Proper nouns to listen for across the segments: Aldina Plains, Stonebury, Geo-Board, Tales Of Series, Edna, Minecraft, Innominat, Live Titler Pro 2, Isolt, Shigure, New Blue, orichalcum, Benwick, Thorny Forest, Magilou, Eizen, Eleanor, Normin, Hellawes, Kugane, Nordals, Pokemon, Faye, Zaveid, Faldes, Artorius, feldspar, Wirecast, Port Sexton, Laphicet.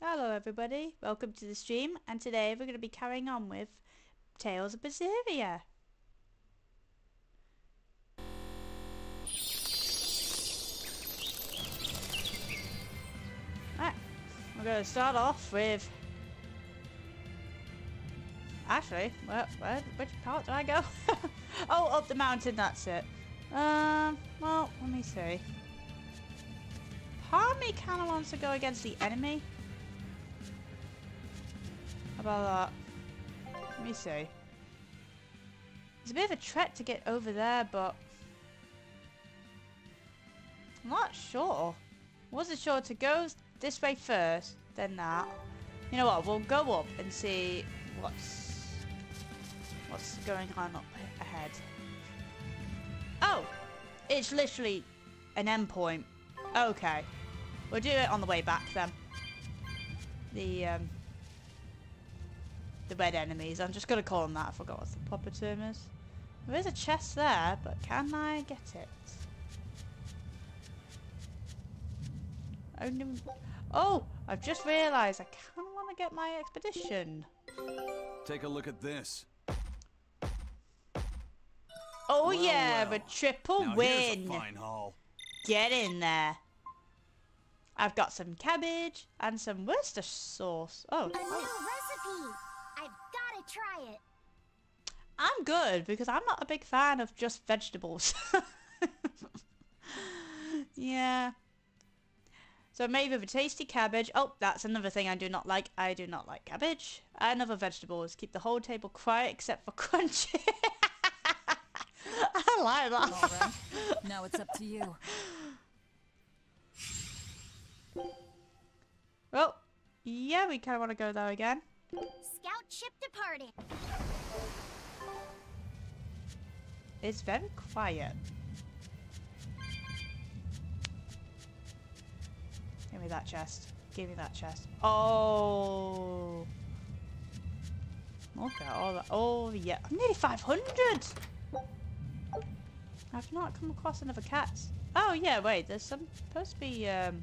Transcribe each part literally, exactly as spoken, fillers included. Hello everybody, welcome to the stream, and today we're going to be carrying on with Tales of Berseria. Right, we're going to start off with... Actually, where, where, which part do I go? Oh, up the mountain, that's it. Um, well, let me see. Part of me kind of wants to go against the enemy. About that. Let me see. It's a bit of a trek to get over there, but I'm not sure. Wasn't sure to go this way first, then that. You know what? We'll go up and see what's what's going on up ahead. Oh, it's literally an endpoint. Okay, we'll do it on the way back then. The um. The red enemies. I'm just going to call them that. I forgot what the proper term is. There is a chest there, but can I get it? Only... Oh! I've just realised I kind of want to get my expedition. Take a look at this. Oh well, yeah, well. A triple now win! A fine haul. Get in there. I've got some cabbage and some Worcester sauce. Oh. A new recipe! Try it. I'm good because I'm not a big fan of just vegetables. Yeah. So maybe with a tasty cabbage. Oh, that's another thing I do not like. I do not like cabbage. And other vegetables. Keep the whole table quiet except for crunchy. I like that. All right. Now it's up to you. Well, yeah, we kind of want to go there again. Scout ship departing. It's very quiet. Give me that chest. Give me that chest. Oh. Look at all that. Oh, yeah. I'm nearly five hundred. I've not come across another cat. Oh, yeah, wait. There's some, supposed to be um,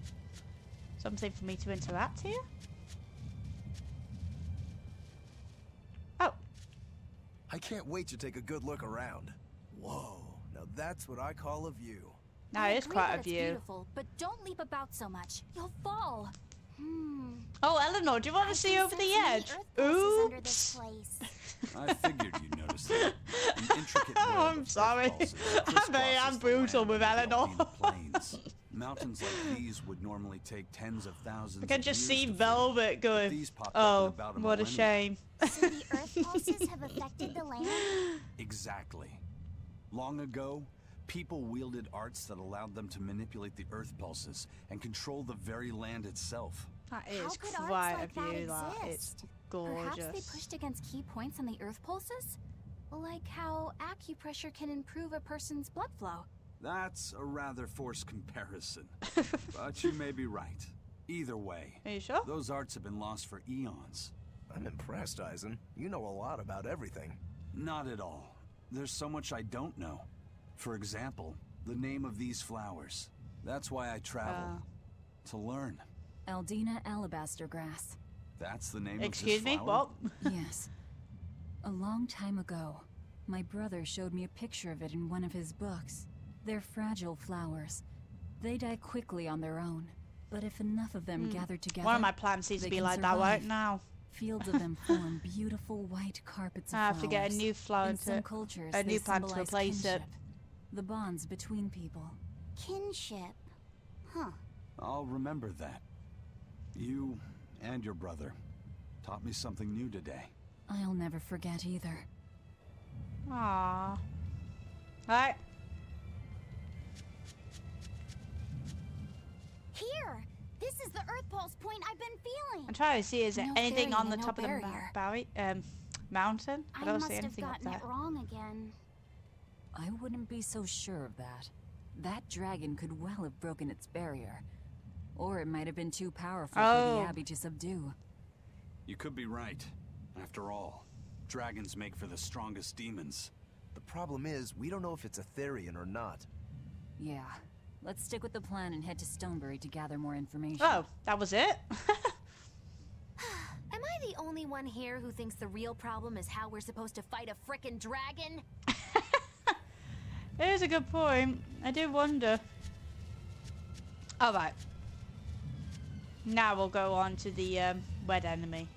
something for me to interact here. I can't wait to take a good look around. Whoa, now that's what I call a view. Now it is quite a view. Beautiful, but don't leap about so much. You'll fall. Hmm. Oh, Eleanor, do you want to see over the edge? Oops. I figured you'd notice that. Oh, I'm sorry. I mean, I'm brutal with Eleanor. Mountains like these would normally take tens of thousands. I can just see Velvet going, oh, what a shame. So the earth pulses have affected the land? Exactly. Long ago, people wielded arts that allowed them to manipulate the earth pulses and control the very land itself. That is quite a view, that. It's gorgeous. Perhaps they pushed against key points on the earth pulses? Like how acupressure can improve a person's blood flow. That's a rather forced comparison, but you may be right. Either way, are you sure? Those arts have been lost for eons. I'm impressed, Eizen. You know a lot about everything. Not at all. There's so much I don't know. For example, the name of these flowers. That's why I travel. Uh, to learn. Aldina Alabaster Grass. That's the name Excuse of this me? flower? What? Yes. A long time ago, my brother showed me a picture of it in one of his books. They're fragile flowers. They die quickly on their own. But if enough of them mm. gather together... One of my plans seems to be like survive. that right now. Fields of them form beautiful white carpets of I have flowers. to get a new flower in to... Cultures, a new plant to replace kinship. it. The bonds between people. Kinship. Huh. I'll remember that. You and your brother taught me something new today. I'll never forget either. Aww. Alright. Here! This is the earth pulse point I've been feeling! I'm trying to see, is there no anything on the no top barrier. of the Bowie, um, mountain? I, I don't must see anything have gotten up there. It wrong again. I wouldn't be so sure of that. That dragon could well have broken its barrier. Or it might have been too powerful oh. for the Abbey to subdue. You could be right. After all, dragons make for the strongest demons. The problem is, we don't know if it's a Therion or not. Yeah. Let's stick with the plan and head to Stonebury to gather more information. Oh, that was it? anyone here who thinks the real problem is how we're supposed to fight a frickin' dragon? It is a good point. I do wonder. Alright. Now we'll go on to the um, wed enemy.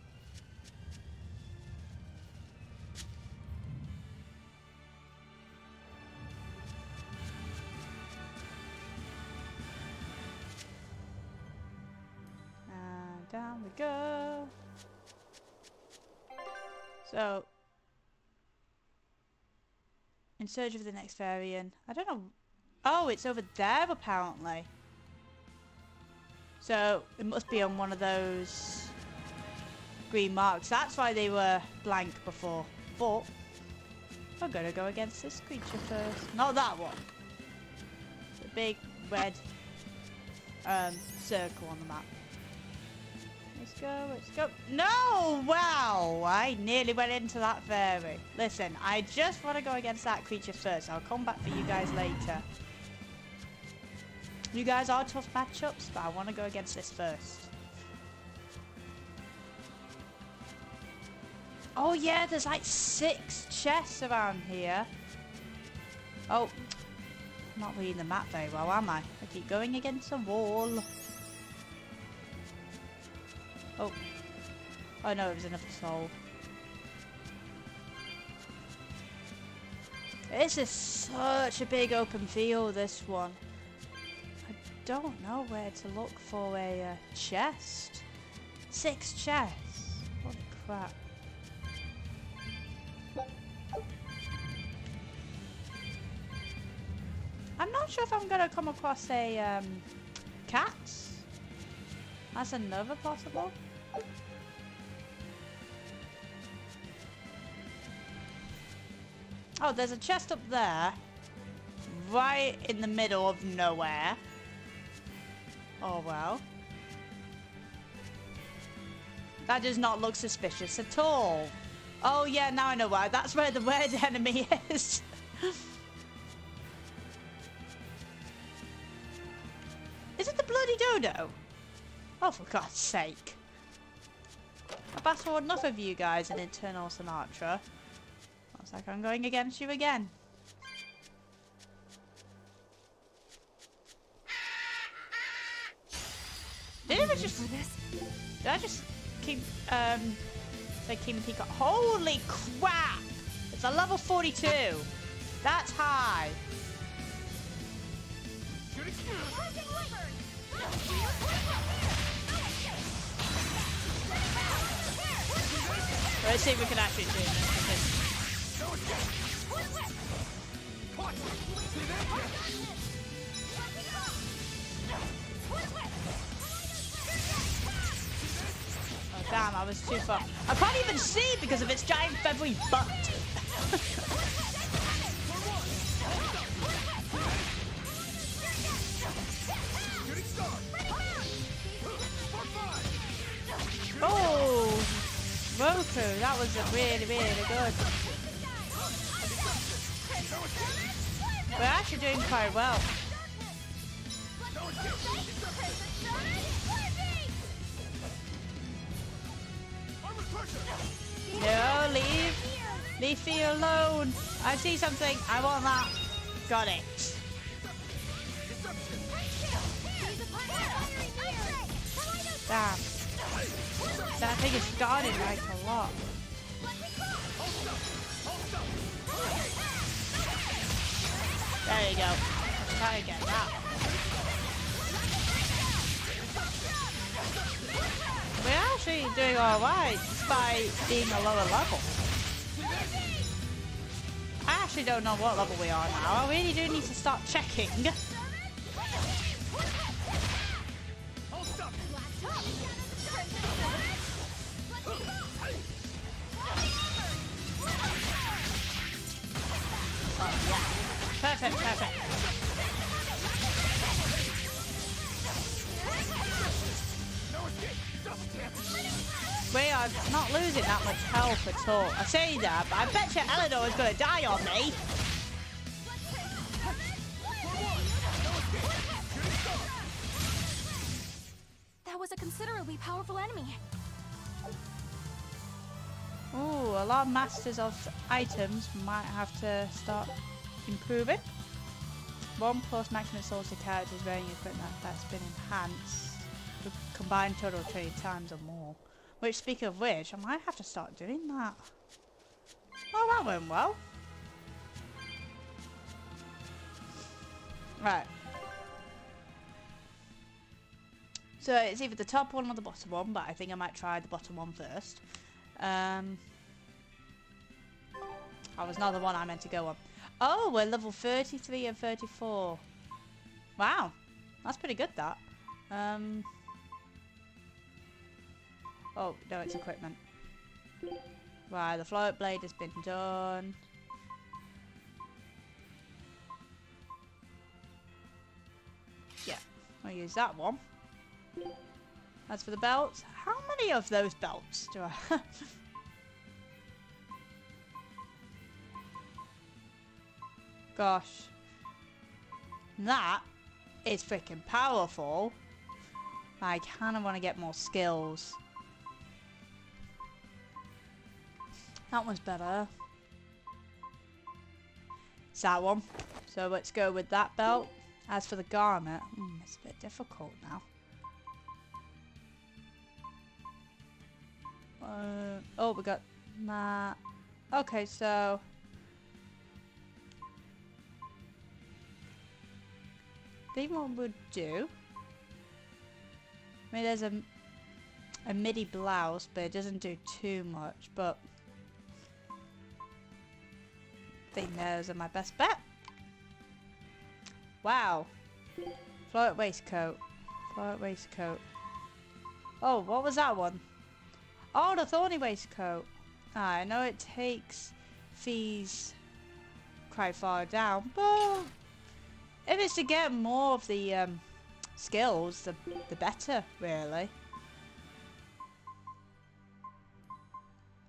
And down we go. So, in search of the next Therion. I don't know. Oh, it's over there apparently. So it must be on one of those green marks. That's why they were blank before. But I'm gonna go against this creature first. Not that one. The big red um, circle on the map. Let's go, let's go. No! Wow! I nearly went into that fairy. Listen, I just want to go against that creature first. I'll come back for you guys later. You guys are tough matchups, but I want to go against this first. Oh yeah, there's like six chests around here. Oh, I'm not reading the map very well, am I? I keep going against a wall. Oh. Oh no, it was another soul. This is such a big open field, this one. I don't know where to look for a uh, chest. Six chests. Holy crap. I'm not sure if I'm going to come across a um, cat. That's another possible. Oh, there's a chest up there, right in the middle of nowhere. Oh well. That does not look suspicious at all. Oh yeah, now I know why. That's where the weird enemy is. Is it the bloody dodo? Oh, for God's sake. I battled enough of you guys in Eternal Sinatra. Looks like I'm going against you again. Did I just... Did I just keep... Um... So Kim Peacock... Holy crap! It's a level forty-two. That's high. Let's see if we can actually do this. Oh damn, I was too far. I can't even see because of its giant feathery butt. Oh, Rokurou, that was really, really good. We're actually doing quite well. No, leave. Leave me alone. I see something. I want that. Got it. Damn. That thing is guarded like a lot. There you go. Try to get that. We're actually doing alright despite being a lower level. I actually don't know what level we are now. I really do need to start checking. Perfect, perfect. We are not losing that much health at all. I say that, but I bet you Eleanor is going to die on me. That was a considerably powerful enemy. Ooh, a lot of masters of items might have to start improving. One plus maximum source of characters wearing equipment that's been enhanced. Combined total trade times or more. Which, speaking of which, I might have to start doing that. Oh, that went well. Right. So it's either the top one or the bottom one, but I think I might try the bottom one first. Um, that was not the one I meant to go on. Oh, we're level thirty-three and thirty-four. Wow, that's pretty good, that. Um, oh, no, it's equipment. Right, the float blade has been done. Yeah, I'll use that one. As for the belts, how many of those belts do I have? Gosh. That is freaking powerful. I kind of want to get more skills. That one's better. It's that one. So let's go with that belt. As for the garment, mm, it's a bit difficult now. Uh, oh, we got that. Okay, so I think what we'll do. I mean, there's a a midi blouse, but it doesn't do too much. But I think those are my best bet. Wow, float waistcoat, float waistcoat. Oh, what was that one? Oh, the thorny waistcoat. Ah, I know it takes fees quite far down, but if it's to get more of the um, skills, the, the better, really.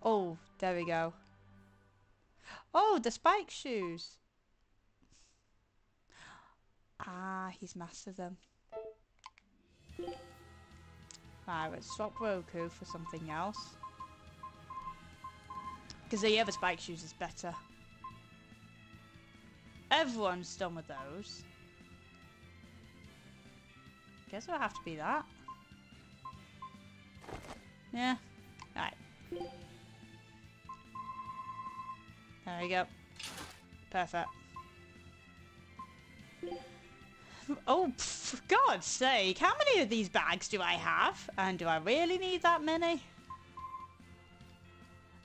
Oh, there we go. Oh, the spike shoes. Ah, he's mastered them. Right, let's swap Roku for something else. Because the other spike shoes is better. Everyone's done with those. Guess it'll have to be that. Yeah. Alright. There we go. Perfect. Oh, for God's sake, how many of these bags do I have? And do I really need that many?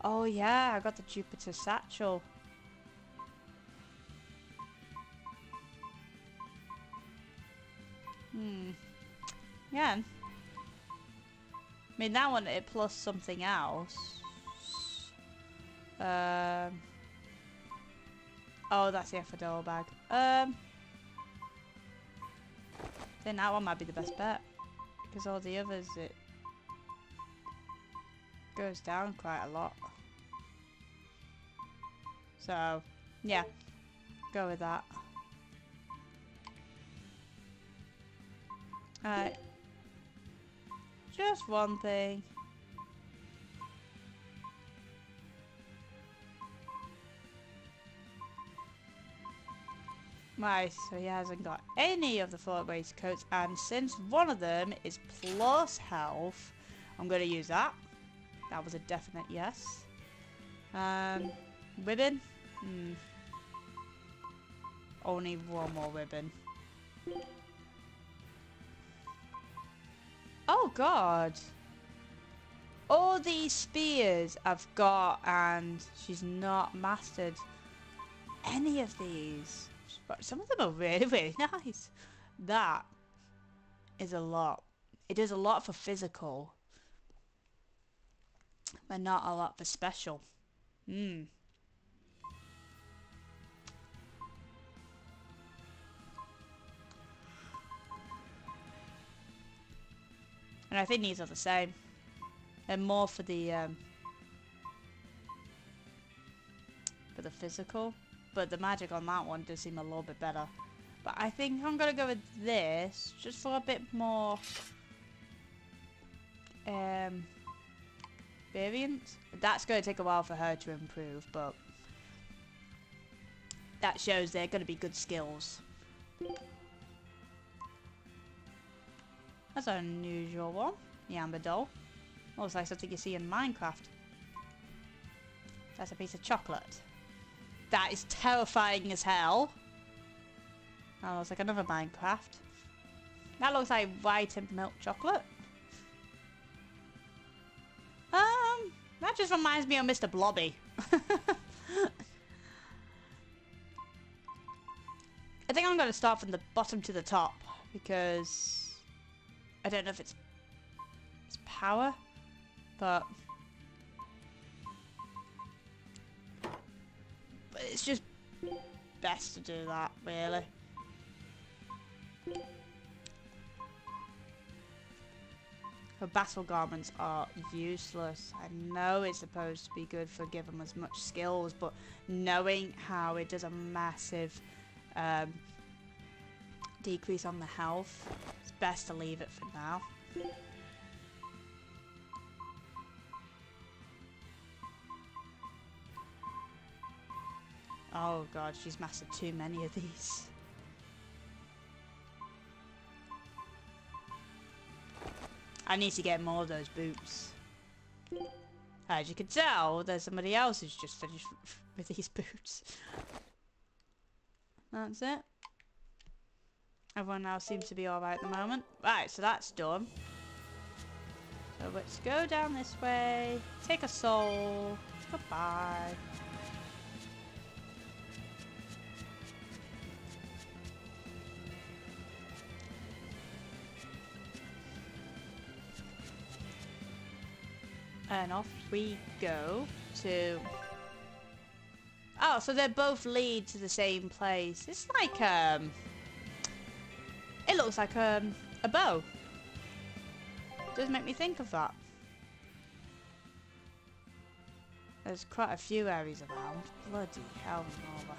Oh yeah, I got the Jupiter satchel. Hmm. Yeah. I mean, that one, it plus something else. Um. Oh, that's the Ephedol bag. Um. Then that one might be the best bet, because all the others, it goes down quite a lot. So, yeah, go with that. Alright, just one thing. Right, so he hasn't got any of the float waistcoats, and since one of them is plus health, I'm going to use that. That was a definite yes. Um, ribbon? Hmm. Only one more ribbon. Oh God! All these spears I've got, and she's not mastered any of these. But some of them are really, really nice. That is a lot. It does a lot for physical, but not a lot for special. Hmm. And I think these are the same. They're more for the um, for the physical. But the magic on that one does seem a little bit better. But I think I'm going to go with this. Just a little bit more um, experience. That's going to take a while for her to improve, but that shows they're going to be good skills. That's an unusual one. The amber doll. Looks like something you see in Minecraft. That's a piece of chocolate. That is terrifying as hell. That looks like another Minecraft. That looks like white and milk chocolate. Um, that just reminds me of Mister Blobby. I think I'm going to start from the bottom to the top, because I don't know if it's, it's power, but, but it's just best to do that, really. Her battle garments are useless. I know it's supposed to be good for giving as much skills, but knowing how it does a massive um, decrease on the health, it's best to leave it for now. Oh god, she's mastered too many of these. I need to get more of those boots. As you can tell, there's somebody else who's just finished with these boots. That's it. Everyone else seems to be alright at the moment. Right, so that's done. So let's go down this way. Take a soul. Goodbye. And off we go to... Oh, so they both lead to the same place. It's like, um... it looks like um, a bow. It does make me think of that. There's quite a few areas around. Bloody hell, Nova.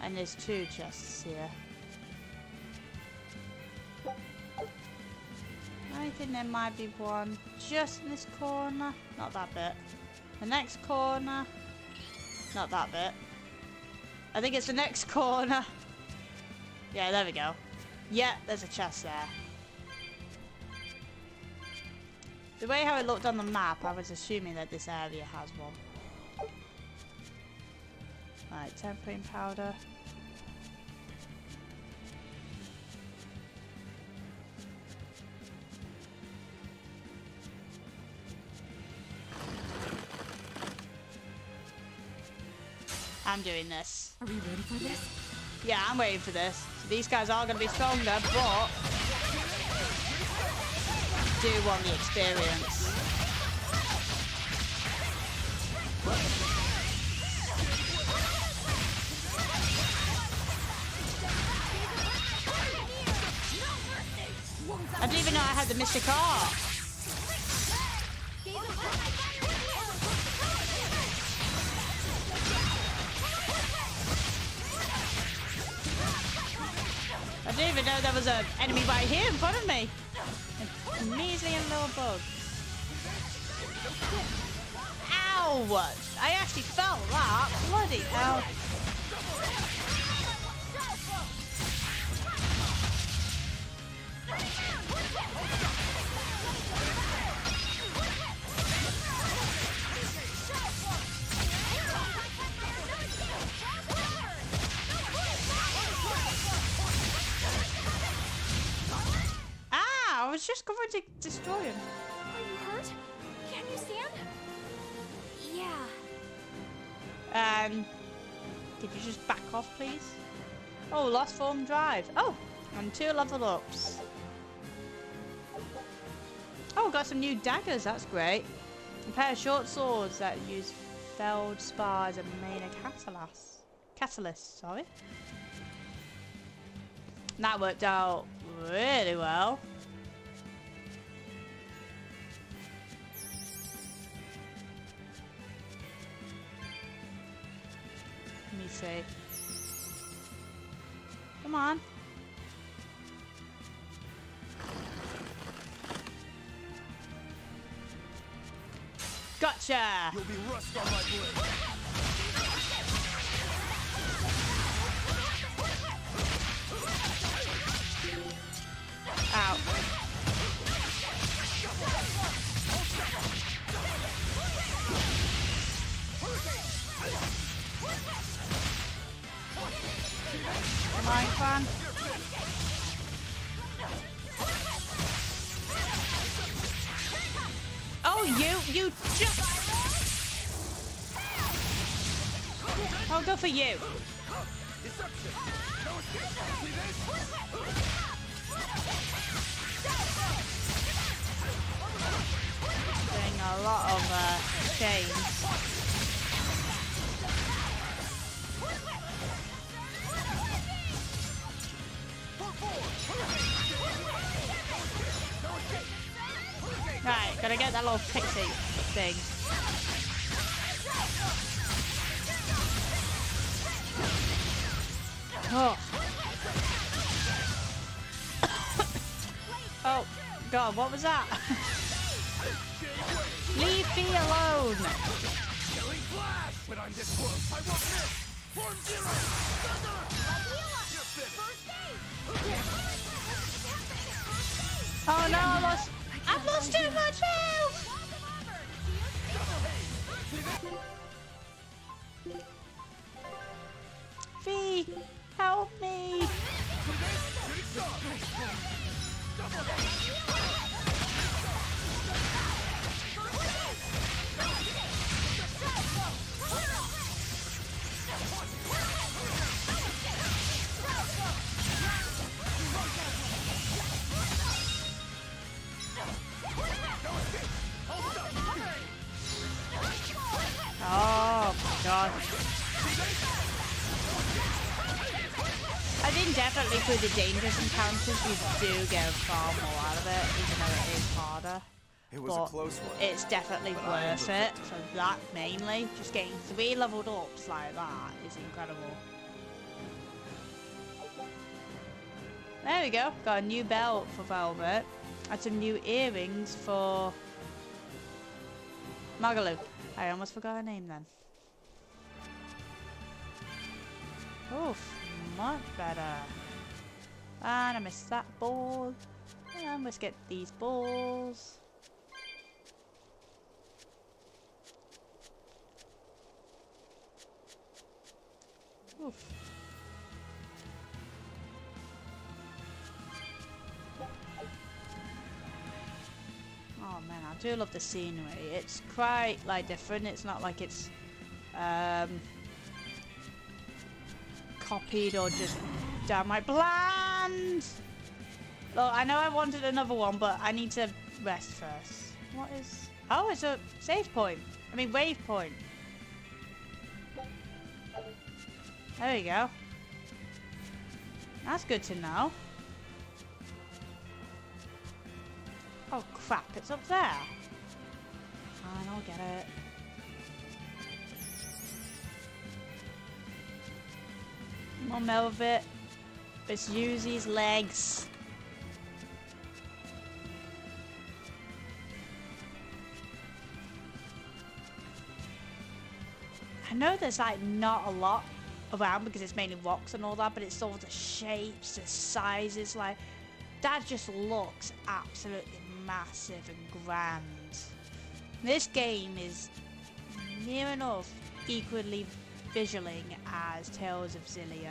And there's two chests here. I think there might be one just in this corner. Not that bit. The next corner. Not that bit. I think it's the next corner. Yeah, there we go. Yeah, there's a chest there. The way how it looked on the map, I was assuming that this area has one. Right, tempering powder. I'm doing this. Are we ready for this? Yeah, I'm waiting for this. So these guys are going to be stronger, but I do want the experience. I didn't even know I had the Mystic Art. I didn't even know there was an enemy right here in front of me. An amazing little bug. Ow! I actually felt that. Bloody hell. Just going to destroy him. Are you hurt? Can you stand? Yeah. Um. Could you just back off, please? Oh, Lost Form Drive. Oh, and two level ups. Oh, got some new daggers. That's great. A pair of short swords that use feldspar as a main catalyst. Catalyst, sorry. That worked out really well. Say. Come on. Gotcha! You'll be rust on my blade. Ow. Come on, fan. Oh, you, you just... I'll go for you. Doing a lot of uh, chains. Right, gotta get that little pixie thing. Oh. Oh, God, what was that? Leave me alone! Oh no, I lost... I've lost too much health! Fee, help me! Oh my God. I think definitely for the dangerous encounters you do get far more out of it, even though it is harder. It was but a close one. It's definitely but worth it for that mainly. Just getting three leveled ups like that is incredible. There we go. Got a new belt for Velvet. And some new earrings for Magilou. I almost forgot her name then. Oof, much better. And I missed that ball. And let's get these balls. Oof. Oh man, I do love the scenery. It's quite like different. It's not like it's um, copied or just downright bland. Look, I know I wanted another one, but I need to rest first. What is? Oh, it's a save point. I mean, wave point. There we go. That's good to know. Oh crap, it's up there. Fine, I'll get it. More Velvet. Let's use these legs. I know there's like not a lot around because it's mainly rocks and all that, but it's all the shapes, the sizes, like that just looks absolutely massive and grand. This game is near enough equally visualing as Tales of Berseria.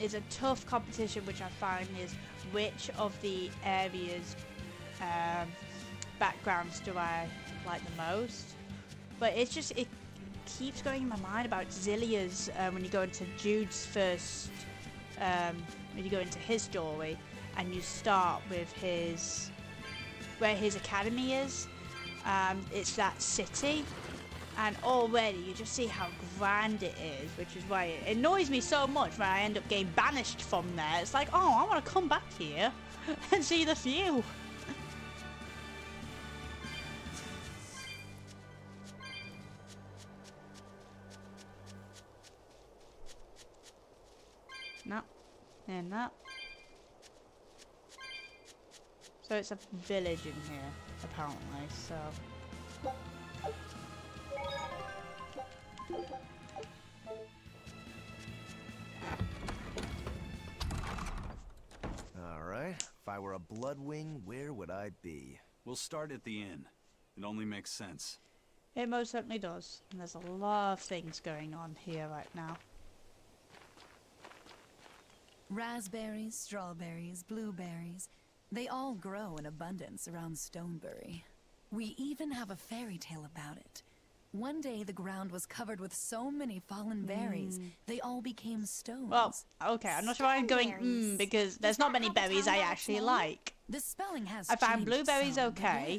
It's a tough competition, which I find is which of the areas um, backgrounds do I like the most. But it's just it keeps going in my mind about Zillia's uh, when you go into Jude's first um, when you go into his story. And you start with his, where his academy is. Um, it's that city. And already you just see how grand it is, which is why it annoys me so much when I end up getting banished from there. It's like, oh, I want to come back here and see the view. No, and that. So it's a village in here, apparently, so Alright, if I were a Bloodwing, where would I be? We'll start at the inn. It only makes sense. It most certainly does. And there's a lot of things going on here right now. Raspberries, strawberries, blueberries. They all grow in abundance around Stonebury. We even have a fairy tale about it. One day the ground was covered with so many fallen berries, mm. they all became stones. Well, okay, I'm not sure why I'm going mm, because there's not many berries I actually like. The spelling has I found blueberries okay.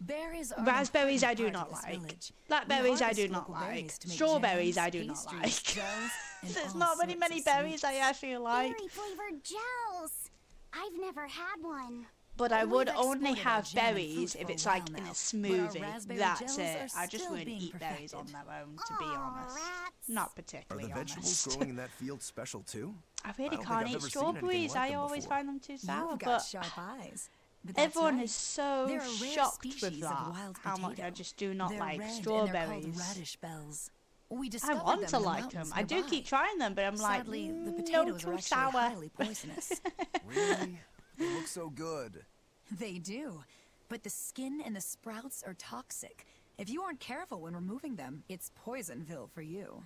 Berries are raspberries I do not like. Blackberries I do not like. Strawberries I do not like. There's not many many berries I actually like. Berry flavored gels. I've never had one. But I would only have berries if it's like in a smoothie. That's it. I just wouldn't eat berries on their own, to be honest. Not particularly honest. Are the vegetables growing in that field special too? I really can't eat strawberries. I always find them too sour. But sharp eyes. Everyone right. is so shocked with that, how much I just do not they're like strawberries. Radish bells. We I want to like them. Nearby. I do keep trying them, but I'm Sadly, like, mm, the potatoes no, too sour. Highly poisonous. Really? They look so good. They do, but the skin and the sprouts are toxic. If you aren't careful when removing them, it's poisonville for you.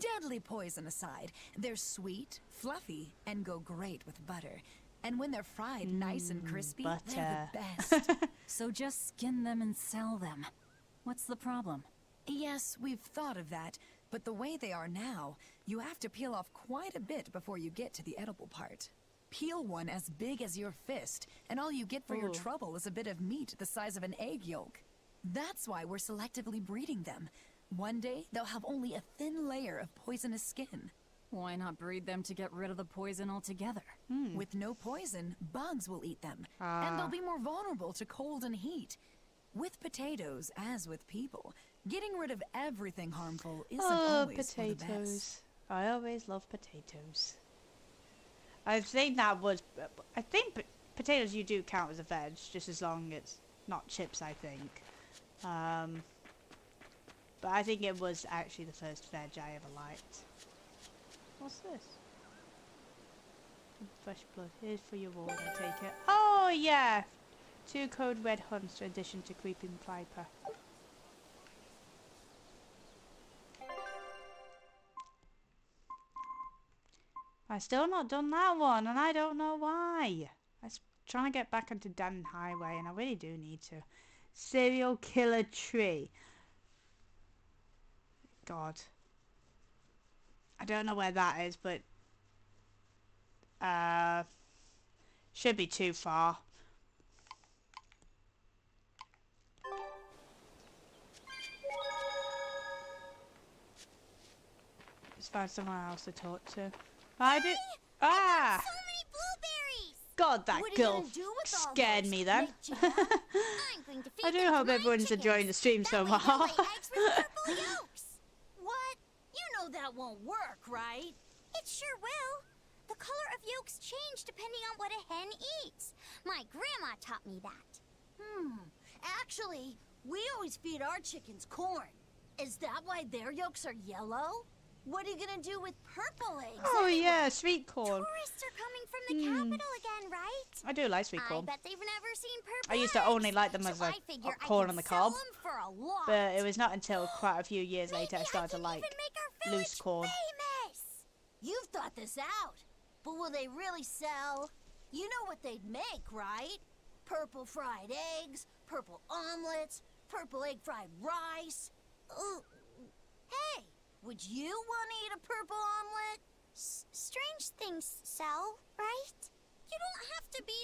Deadly poison aside, they're sweet, fluffy, and go great with butter. And when they're fried nice and crispy, mm, they're the best. So just skin them and sell them. What's the problem? Yes, we've thought of that, but the way they are now, you have to peel off quite a bit before you get to the edible part. Peel one as big as your fist, and all you get for Ooh. your trouble is a bit of meat the size of an egg yolk. That's why we're selectively breeding them. One day, they'll have only a thin layer of poisonous skin. Why not breed them to get rid of the poison altogether? Hmm. With no poison, bugs will eat them, ah. and they'll be more vulnerable to cold and heat. With potatoes, as with people, getting rid of everything harmful isn't oh, always potatoes. For the best. I always love potatoes. I think that was... I think po potatoes you do count as a veg, just as long as it's not chips, I think. Um, but I think it was actually the first veg I ever liked. What's this? Fresh blood. Here's for your reward, I take it. Oh, yeah! Two code red hunts in addition to creeping piper. I've still not done that one, and I don't know why. I'm trying to get back onto Dan Highway, and I really do need to. Serial killer tree. God. I don't know where that is, but uh, should be too far. Just find someone else to talk to. I did. Ah! So many blueberries. God, that girl scared me then. I do hope everyone's enjoying the stream so far. That won't work, right? It sure will. The color of yolks change depending on what a hen eats. My grandma taught me that. Hmm. Actually, we always feed our chickens corn. Is that why their yolks are yellow? What are you gonna do with purple eggs? Oh anyway? Yeah, sweet corn. Tourists are coming from the mm. capital again, right? I do like sweet corn. I bet they've never seen purple I used to only like them as so a corn on the cob. But it was not until quite a few years later I started I to like loose corn. Famous. You've thought this out, but will they really sell? You know what they'd make, right? Purple fried eggs, purple omelets, purple egg fried rice. Ooh. Hey, would you want to eat a purple omelet? S strange things sell, right? You don't have to be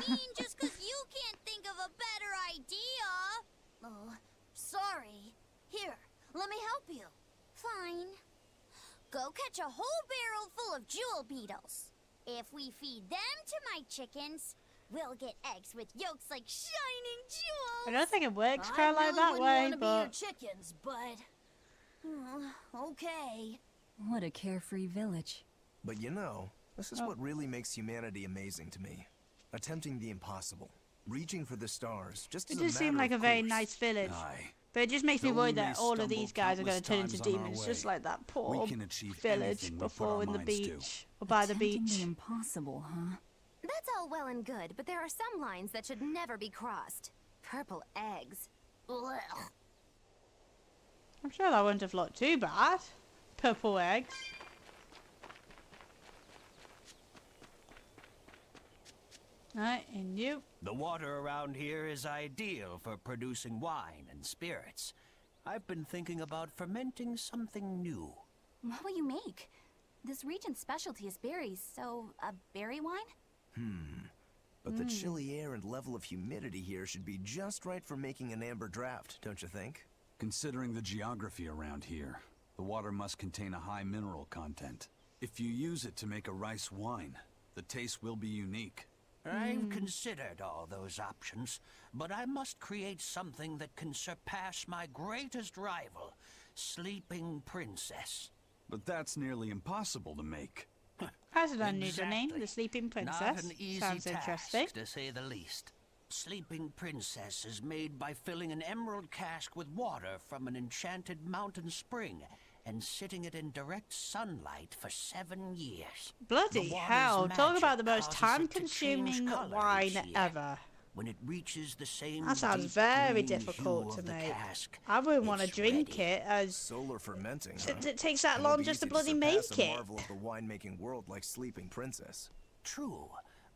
so mean just because you can't think of a better idea. Oh, sorry. Here, let me help you. Fine. Go catch a whole barrel full of jewel beetles. If we feed them to my chickens, we'll get eggs with yolks like shining jewels. I don't think it works quite like that way, but... I really wouldn't want to be your chickens, but... Uh, okay. What a carefree village. But you know, this is oh. what really makes humanity amazing to me. Attempting the impossible. Reaching for the stars, just it as a matter of course. It just seemed like a very nice village. Aye. But it just makes me worried that all of these guys are going to turn into demons, just like that poor village before in the beach, or by the beach. Impossible, huh? That's all well and good, but there are some lines that should never be crossed. Purple eggs. Blech. I'm sure that wouldn't have looked too bad. Purple eggs. Right, and you? The water around here is ideal for producing wine and spirits. I've been thinking about fermenting something new. What will you make? This region's specialty is berries, so a berry wine? Hmm. But mm. the chilly air and level of humidity here should be just right for making an amber draft, don't you think? Considering the geography around here, the water must contain a high mineral content. If you use it to make a rice wine, the taste will be unique. I've considered all those options, but I must create something that can surpass my greatest rival, Sleeping Princess. But that's nearly impossible to make. How did I need a name? The Sleeping Princess? Not an easy Sounds task, interesting. to say the least. Sleeping Princess is made by filling an emerald cask with water from an enchanted mountain spring and sitting it in direct sunlight for seven years. Bloody hell, talk about the most time-consuming wine ever. When it reaches the same that sounds very difficult to make. Cask, I wouldn't want to drink ready. it as... Solar fermenting, huh? It takes that long just to bloody make it. Marvel of the winemaking world like Sleeping Princess. True,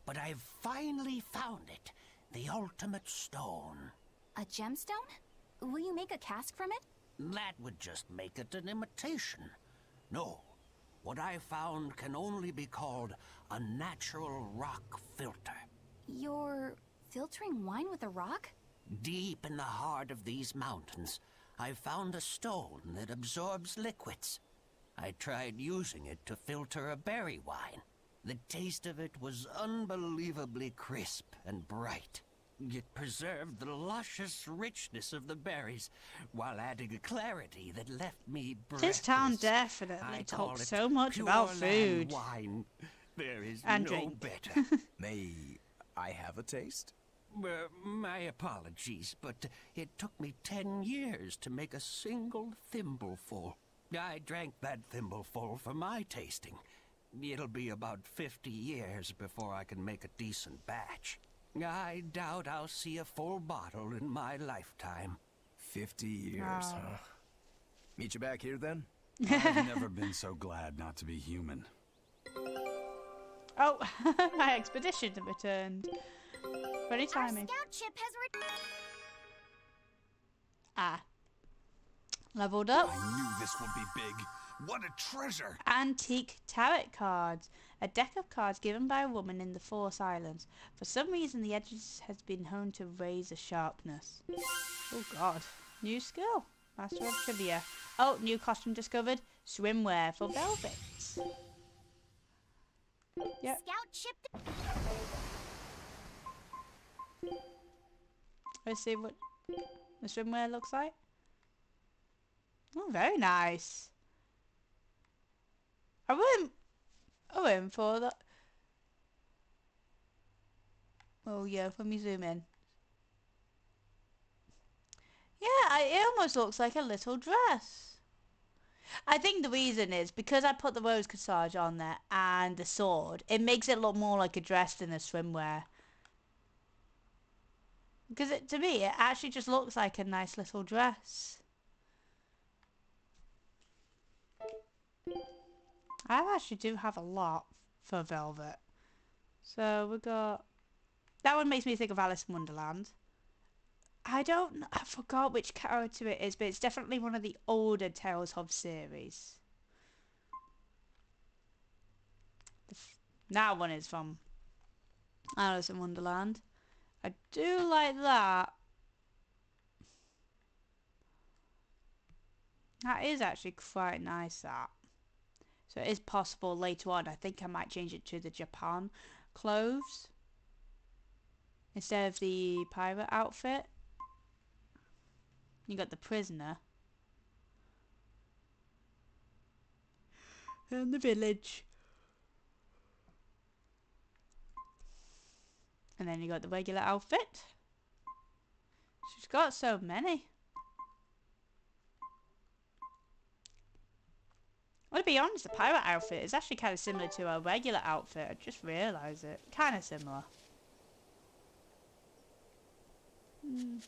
but I've finally found it. The ultimate stone. A gemstone? Will you make a cask from it? That would just make it an imitation. No, what I found can only be called a natural rock filter. You're filtering wine with a rock? Deep in the heart of these mountains, I found a stone that absorbs liquids. I tried using it to filter a berry wine. The taste of it was unbelievably crisp and bright. It preserved the luscious richness of the berries, while adding a clarity that left me breathless. This town definitely talks so much about food. Wine. There is and no drink. better. May I have a taste? Uh, my apologies, but it took me ten years to make a single thimbleful. I drank that thimbleful for my tasting. It'll be about fifty years before I can make a decent batch. I doubt I'll see a full bottle in my lifetime. Fifty years, oh. huh? Meet you back here, then? I've never been so glad not to be human. Oh, my expedition returned. Funny timing. Our scout ship has returned. Ah. Leveled up. I knew this would be big. What a treasure! Antique tarot cards. A deck of cards given by a woman in the Force Islands. For some reason, the edges has been honed to razor sharpness. Oh god. New skill. Master of Trivia. Oh, new costume discovered. Swimwear for Velvet. Yep. Scout ship. Let's see what the swimwear looks like. Oh, very nice. I wouldn't... I wouldn't for that. Oh yeah, let me zoom in. Yeah, I, it almost looks like a little dress. I think the reason is because I put the rose corsage on there and the sword, it makes it look more like a dress than a swimwear. Because it, to me, it actually just looks like a nice little dress. I actually do have a lot for Velvet. So we got... That one makes me think of Alice in Wonderland. I don't... I forgot which character it is, but it's definitely one of the older Tales of series. The that one is from Alice in Wonderland. I do like that. That is actually quite nice, that. So it is possible later on. I think I might change it to the Japan clothes instead of the pirate outfit. You got the prisoner and the village, and then you got the regular outfit. She's got so many. be honest, the pirate outfit is actually kind of similar to our regular outfit. I just realised it. Kind of similar. Mm.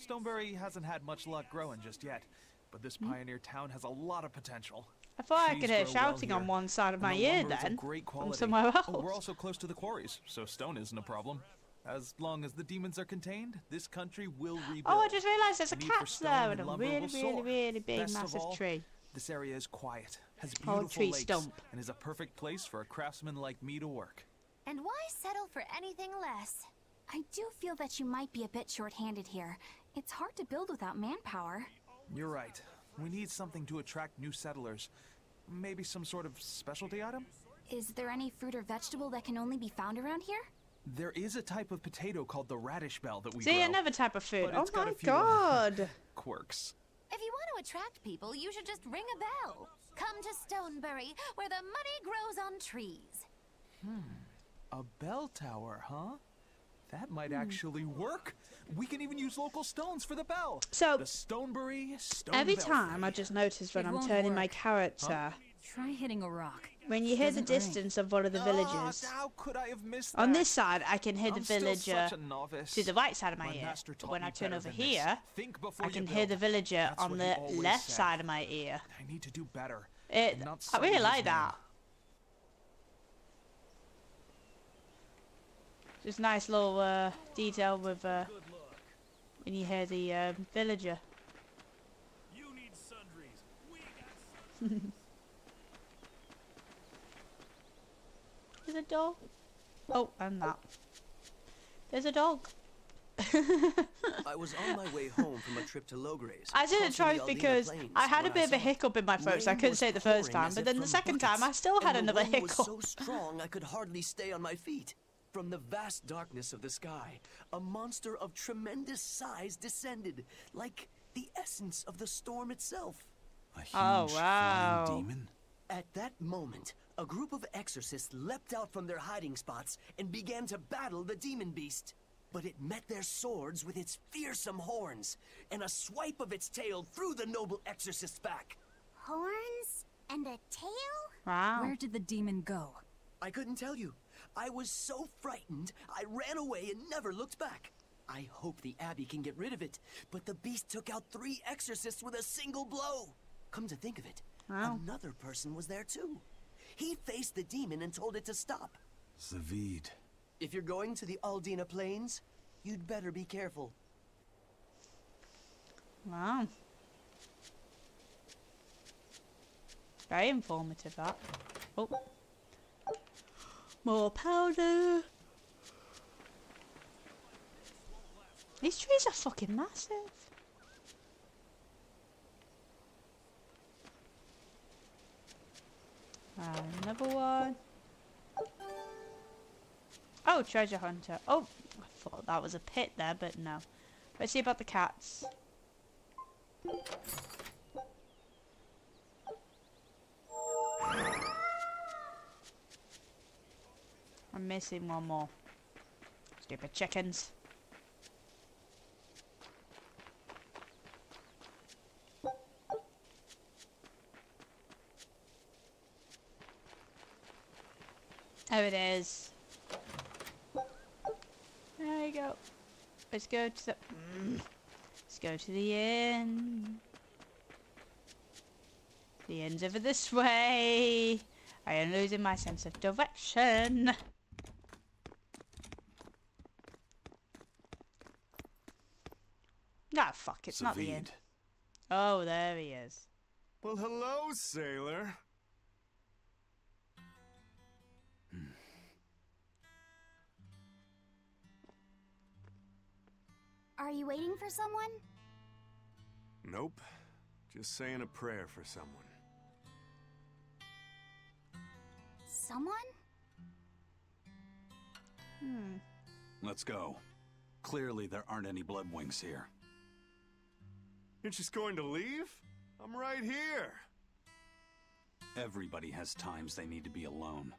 Stonebury hasn't had much luck growing just yet, but this mm. pioneer town has a lot of potential. I thought Trees I could hear shouting well on one side of my the ear then, from somewhere else. Oh, we're also close to the quarries, so stone isn't a problem. As long as the demons are contained, this country will rebuild. Oh, I just realised there's a cat there and a really, really, really big, Best massive all, tree. This area is quiet, has beautiful oh, tree lakes, stump. and is a perfect place for a craftsman like me to work. And why settle for anything less? I do feel that you might be a bit short-handed here. It's hard to build without manpower. You're right. We need something to attract new settlers. Maybe some sort of specialty item? Is there any fruit or vegetable that can only be found around here? There is a type of potato called the radish bell that we See, grow. See, another type of food. Oh my god! Quirks. If you want to attract people, you should just ring a bell. Come to Stonebury, where the money grows on trees. Hmm. A bell tower, huh? That might actually work. We can even use local stones for the bell. So, the Stonebury stone every time belfry. I just notice when it I'm turning work. my character. Huh? Try hitting a rock. When you hear the distance rain. of one of the villages. Ah, how could I have missed that? On this side, I can hear I'm the villager to the right side of my, my ear. But when I turn over here, I can hear the villager That's on the left said. side of my ear. I need to do better. It, I really like that. Just nice little uh, detail with uh, when you hear the uh, villager. You need sundries. We got sundries. There's a dog. Oh, and that. There's a dog. I was on my way home from a trip to Logreys. I did it twice because I had a bit of a hiccup in my throat, so I couldn't say it the first time. But then the second time, I still had another hiccup. The wind was so strong, I could hardly stay on my feet. From the vast darkness of the sky, a monster of tremendous size descended, like the essence of the storm itself. A huge oh, wow. flying demon. At that moment, a group of exorcists leapt out from their hiding spots and began to battle the demon beast. But it met their swords with its fearsome horns, and a swipe of its tail threw the noble exorcist's back. Horns and a tail? Wow. Where did the demon go? I couldn't tell you. I was so frightened, I ran away and never looked back. I hope the Abbey can get rid of it, but the beast took out three exorcists with a single blow. Come to think of it, wow. another person was there too. He faced the demon and told it to stop. Zaveid. If you're going to the Aldina Plains, you'd better be careful. Wow. Very informative, that. Oh. More powder. These trees are fucking massive. Uh, another one. Oh, treasure hunter. Oh, I thought that was a pit there, but no. Let's see about the cats. I'm missing one more. Stupid chickens. There it is. There you go. Let's go to the... Mm, let's go to the inn. The inn's over this way. I am losing my sense of direction. Ah, fuck, it's Zaveid. Not the inn. Oh, there he is. Well, hello, sailor. Hmm. Are you waiting for someone? Nope. Just saying a prayer for someone. Someone? Hmm. Let's go. Clearly, there aren't any bloodwings here. You're just going to leave? I'm right here. Everybody has times they need to be alone.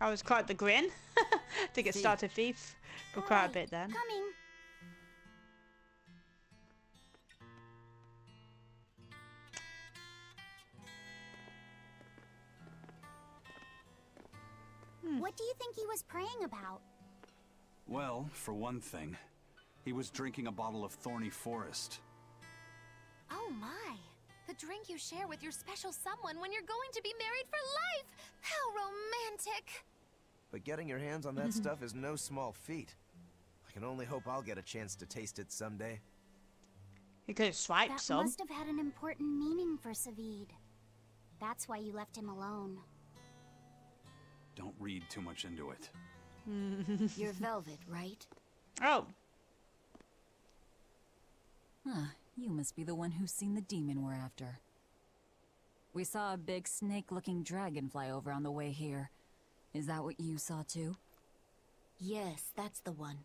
I was quite the grin to get thief. started, thief. For Boy, quite a bit then. Coming. Hmm. What do you think he was praying about? Well, for one thing, he was drinking a bottle of Thorny Forest. Oh my! The drink you share with your special someone when you're going to be married for life! How romantic! But getting your hands on that stuff is no small feat. I can only hope I'll get a chance to taste it someday. You could have swiped that some. That must have had an important meaning for Zaveid. That's why you left him alone. Don't read too much into it. You're Velvet, right? Oh. Huh. You must be the one who's seen the demon we're after. We saw a big snake-looking dragon fly over on the way here. Is that what you saw too? Yes, that's the one.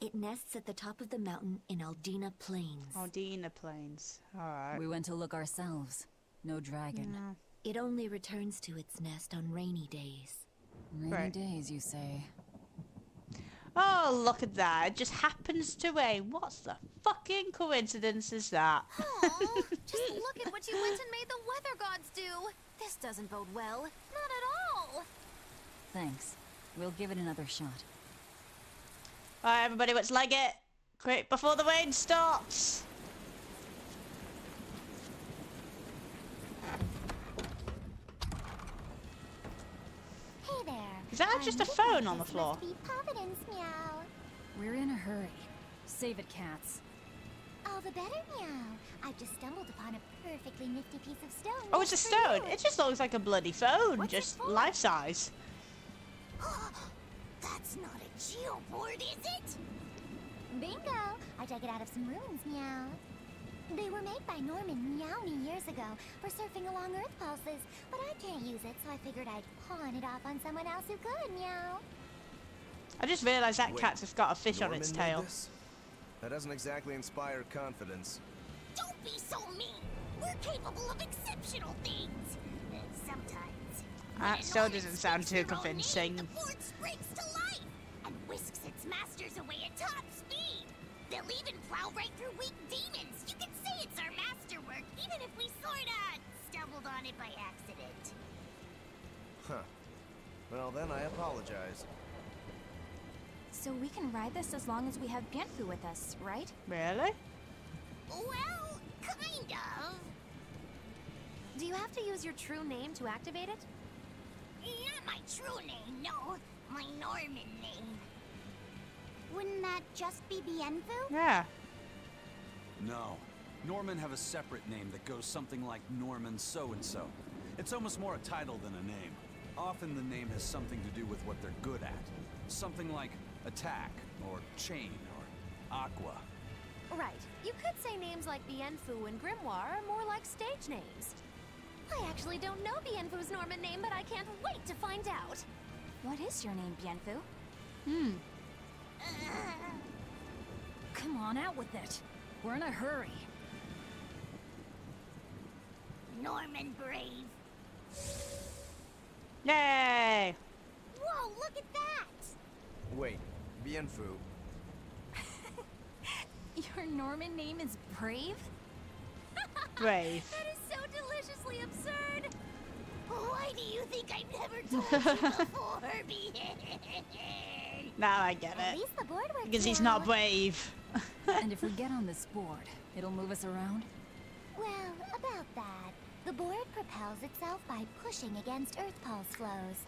It nests at the top of the mountain in Aldina Plains. Aldina Plains. Alright. We went to look ourselves. No dragon. No. It only returns to its nest on rainy days. Rainy right. days, you say? Oh, look at that. It just happens to rain. What's the fucking coincidence is that? Aww, just look at what you went and made the weather gods do. This doesn't bode well. Not at all. Thanks. We'll give it another shot. Alright, everybody, let's leg it. Quick, before the rain starts. Hey there. Is that just a phone on the floor? We're in a hurry. Save it, cats. All the better, meow. I've just stumbled upon a perfectly nifty piece of stone. Oh, it's a stone. It just looks like a bloody phone. What's just life size. That's not a Geo-Board, is it? Bingo. I dug it out of some ruins, meow. They were made by Normin meowny years ago for surfing along Earth pulses, but I can't use it, so I figured I'd pawn it off on someone else who could, meow. I just realized that Wait, cat's has got a fish Normin on its tail. That doesn't exactly inspire confidence. Don't be so mean! We're capable of exceptional things! Sometimes. That still doesn't sound too convincing. The fort springs to life and whisks its masters away at top speed. They'll even plow right through weak demons. You can say it's our masterwork, even if we sorta stumbled on it by accident. Huh. Well, then I apologize. So we can ride this as long as we have Bienfu with us, right? Really? Well, kind of. Do you have to use your true name to activate it? Not my true name, no. My Normin name. Wouldn't that just be Bienfu? Yeah. No. Normin have a separate name that goes something like Normin so-and-so. It's almost more a title than a name. Often the name has something to do with what they're good at. Something like attack, or chain, or aqua. Right. You could say names like Bienfu and Grimoire are more like stage names. I actually don't know Bienfu's Normin name, but I can't wait to find out. What is your name, Bienfu? Hmm. Come on, out with it. We're in a hurry. Normin Brave. Yay! Whoa, look at that! Wait, Bienfu. Your Normin name is Brave? Brave. That is so deliciously absurd! Why do you think I've never told you before, Bienfu? Now I get it. Because he's not brave. And if we get on this board, it'll move us around? Well, about that. The board propels itself by pushing against Earth pulse flows.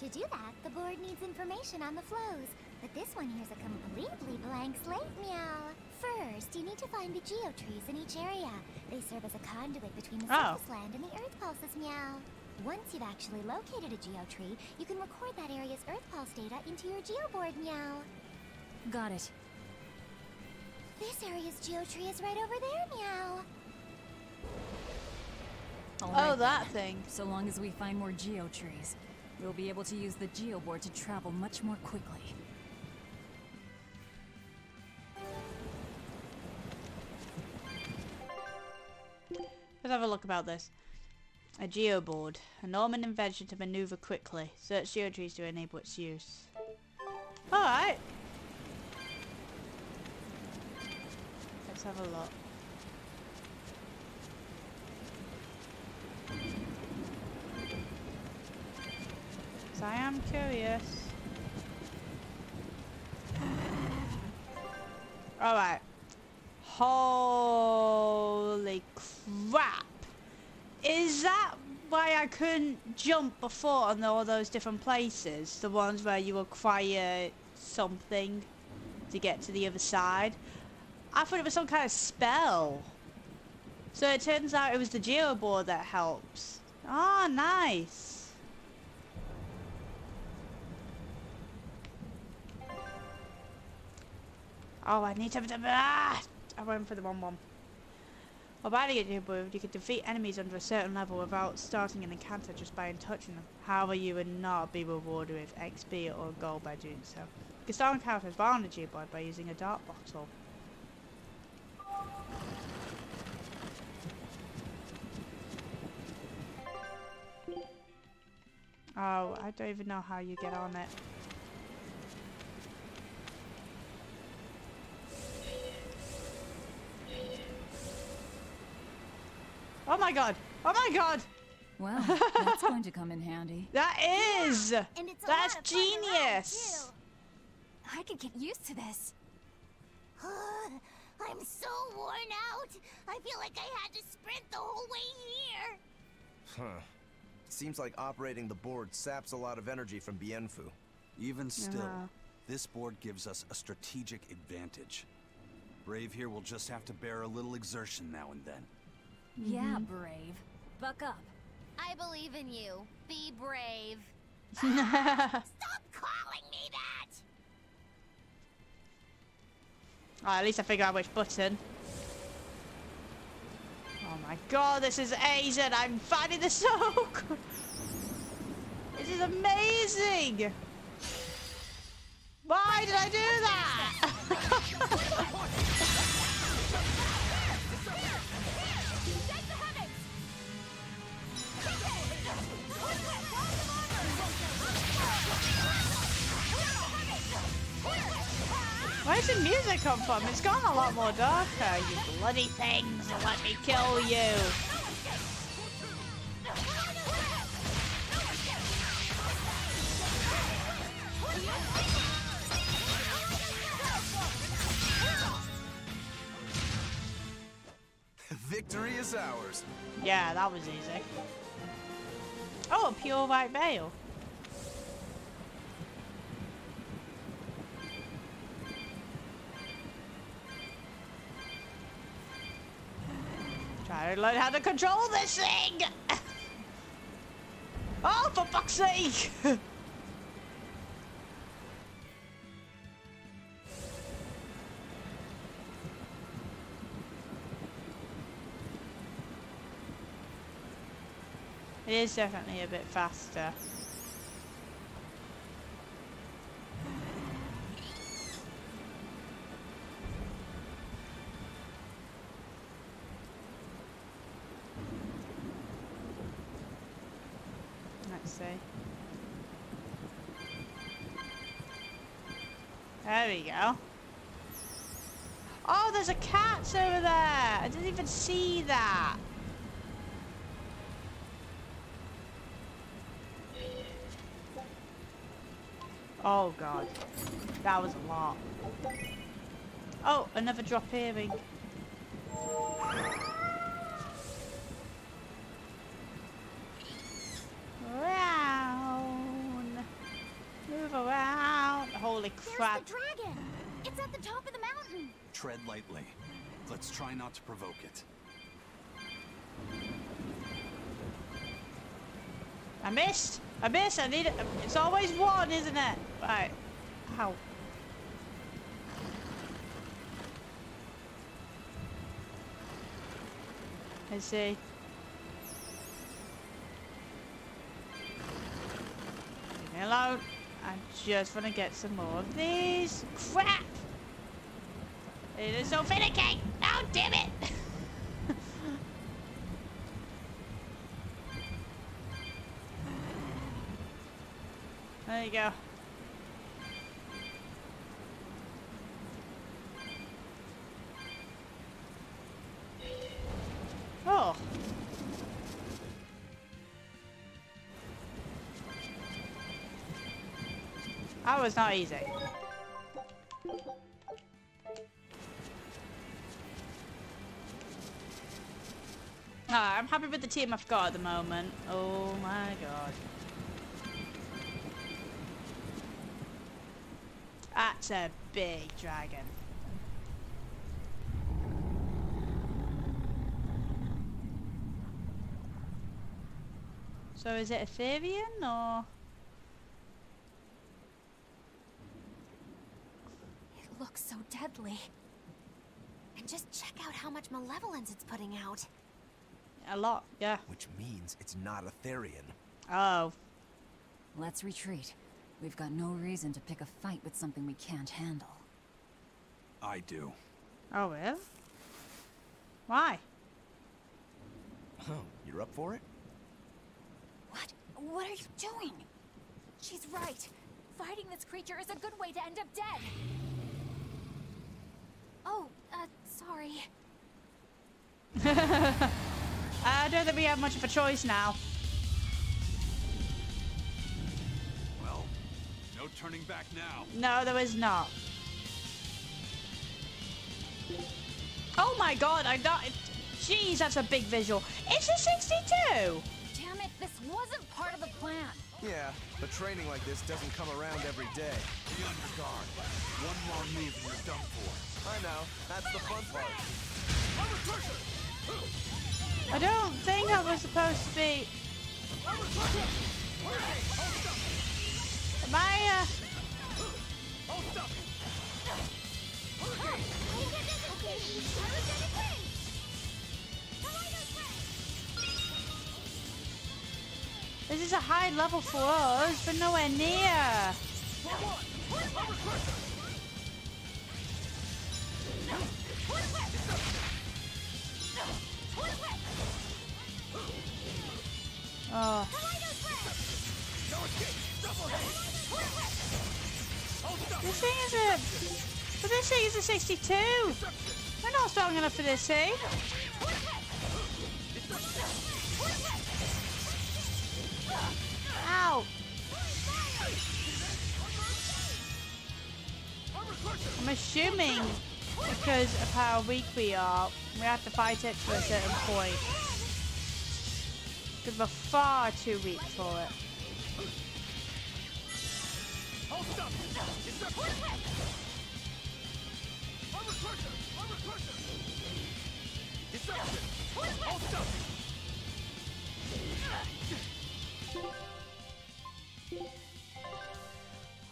To do that, the board needs information on the flows. But this one here's a completely blank slate, meow. First, you need to find the geo-trees in each area. They serve as a conduit between the oh. surface land and the Earth pulses, meow. Once you've actually located a geo-tree, you can record that area's Earth pulse data into your geo-board, meow. Got it. This area's geo-tree is right over there, meow. All oh, right, that then. thing. So long as we find more geo-trees, we'll be able to use the Geo-Board to travel much more quickly. Let's have a look about this. A Geo-Board. A Normin invention to maneuver quickly. Search Geo-trees to enable its use. Alright. Let's have a look. So I am curious. Alright. Holy crap! Is that why I couldn't jump before on all those different places? The ones where you require something to get to the other side? I thought it was some kind of spell. So it turns out it was the Geo-Board that helps. Ah, oh, nice. Oh, I need to... Ah! I went for the wrong one. Or by the Geo-Board, you can defeat enemies under a certain level without starting an encounter just by touching them. However, you would not be rewarded with X P or gold by doing so. You can start encounters while on the Geo-Board by using a dart bottle. Oh, I don't even know how you get on it. Oh my god! Oh my god! Well, that's going to come in handy. That is! Yeah, and it's that's genius! I could get used to this. I'm so worn out. I feel like I had to sprint the whole way here. Huh. Seems like operating the board saps a lot of energy from Bienfu. Even still, uh-huh. This board gives us a strategic advantage. Brave here will just have to bear a little exertion now and then. Mm-hmm. Yeah, Brave. Buck up. I believe in you. Be brave. Ah, stop calling me that! Oh, at least I figured out which button. Oh my god, this is Eizen. I'm finding this so cool. This is amazing! Why did I do that? Where's the music come from? It's gone a lot more darker, you bloody things, and let me kill you. Victory is ours. Yeah, that was easy. Oh, a pure white veil. I learn how to control this thing! Oh, for fuck's sake! It is definitely a bit faster. There we go. Oh, there's a cat over there. I didn't even see that. Oh god, that was a lot. Oh, another drop earring. Crap. The dragon. It's at the top of the mountain. Tread lightly. Let's try not to provoke it. I missed. I missed. I need it. It's always one, isn't it? Right. Ow. I see. Leave me alone. I just want to get some more of these. Crap! It is so finicky! Oh, damn it! There you go. Oh. That was not easy. Ah, I'm happy with the team I've got at the moment. Oh my god. That's a big dragon. So is it a Therion or? It looks so deadly. And just check out how much malevolence it's putting out. A lot, yeah. Which means it's not a Therion. Oh. Let's retreat. We've got no reason to pick a fight with something we can't handle. I do. Oh, well? Why? Oh, you're up for it? What? What are you doing? She's right. Fighting this creature is a good way to end up dead. Oh, uh, sorry. I don't think we have much of a choice now. Well, no turning back now. No, there is not. Oh my god, I got it. Jeez, that's a big visual. It's a sixty-two! Damn it, this wasn't part of the plan. Yeah, but training like this doesn't come around every day. Be on your guard. One more move and you're done for. I know, that's the fun part. Over I don't think I was supposed to be. Am I? Uh... This is a high level for us, but nowhere near. Oh. This thing is a... But this thing is a sixty-two! We're not strong enough for this thing! Ow! I'm assuming because of how weak we are, we have to fight it to a certain point. Because we're far too weak for it.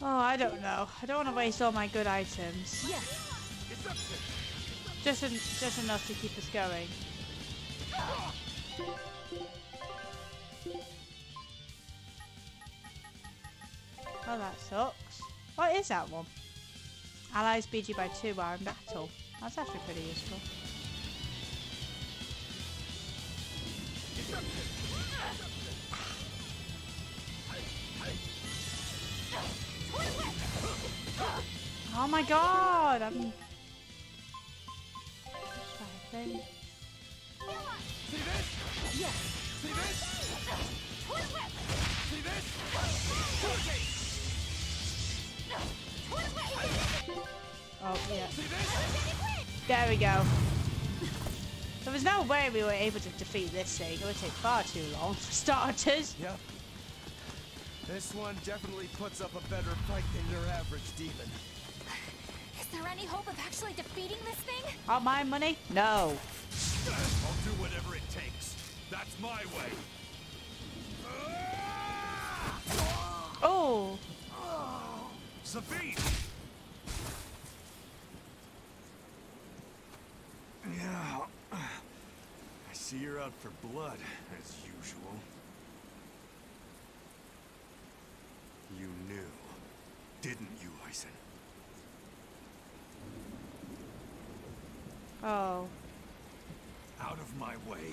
Oh, I don't know. I don't want to waste all my good items. Yes. Just, en just enough to keep us going. Oh, that sucks. What is that one? Allies B G by two while in battle. That's actually pretty useful. Oh my god! I'm... Thing. See this? Yes. See this? See this? Oh yeah. See this? There we go. There was no way we were able to defeat this thing. It would take far too long for starters. Yep. This one definitely puts up a better fight than your average demon. Is there any hope of actually defeating this thing? On my money? No. I'll do whatever it takes. That's my way. Oh. Oh. Zaveid. Yeah. I see you're out for blood, as usual. You knew, didn't you, Eizen? Oh. Out of my way.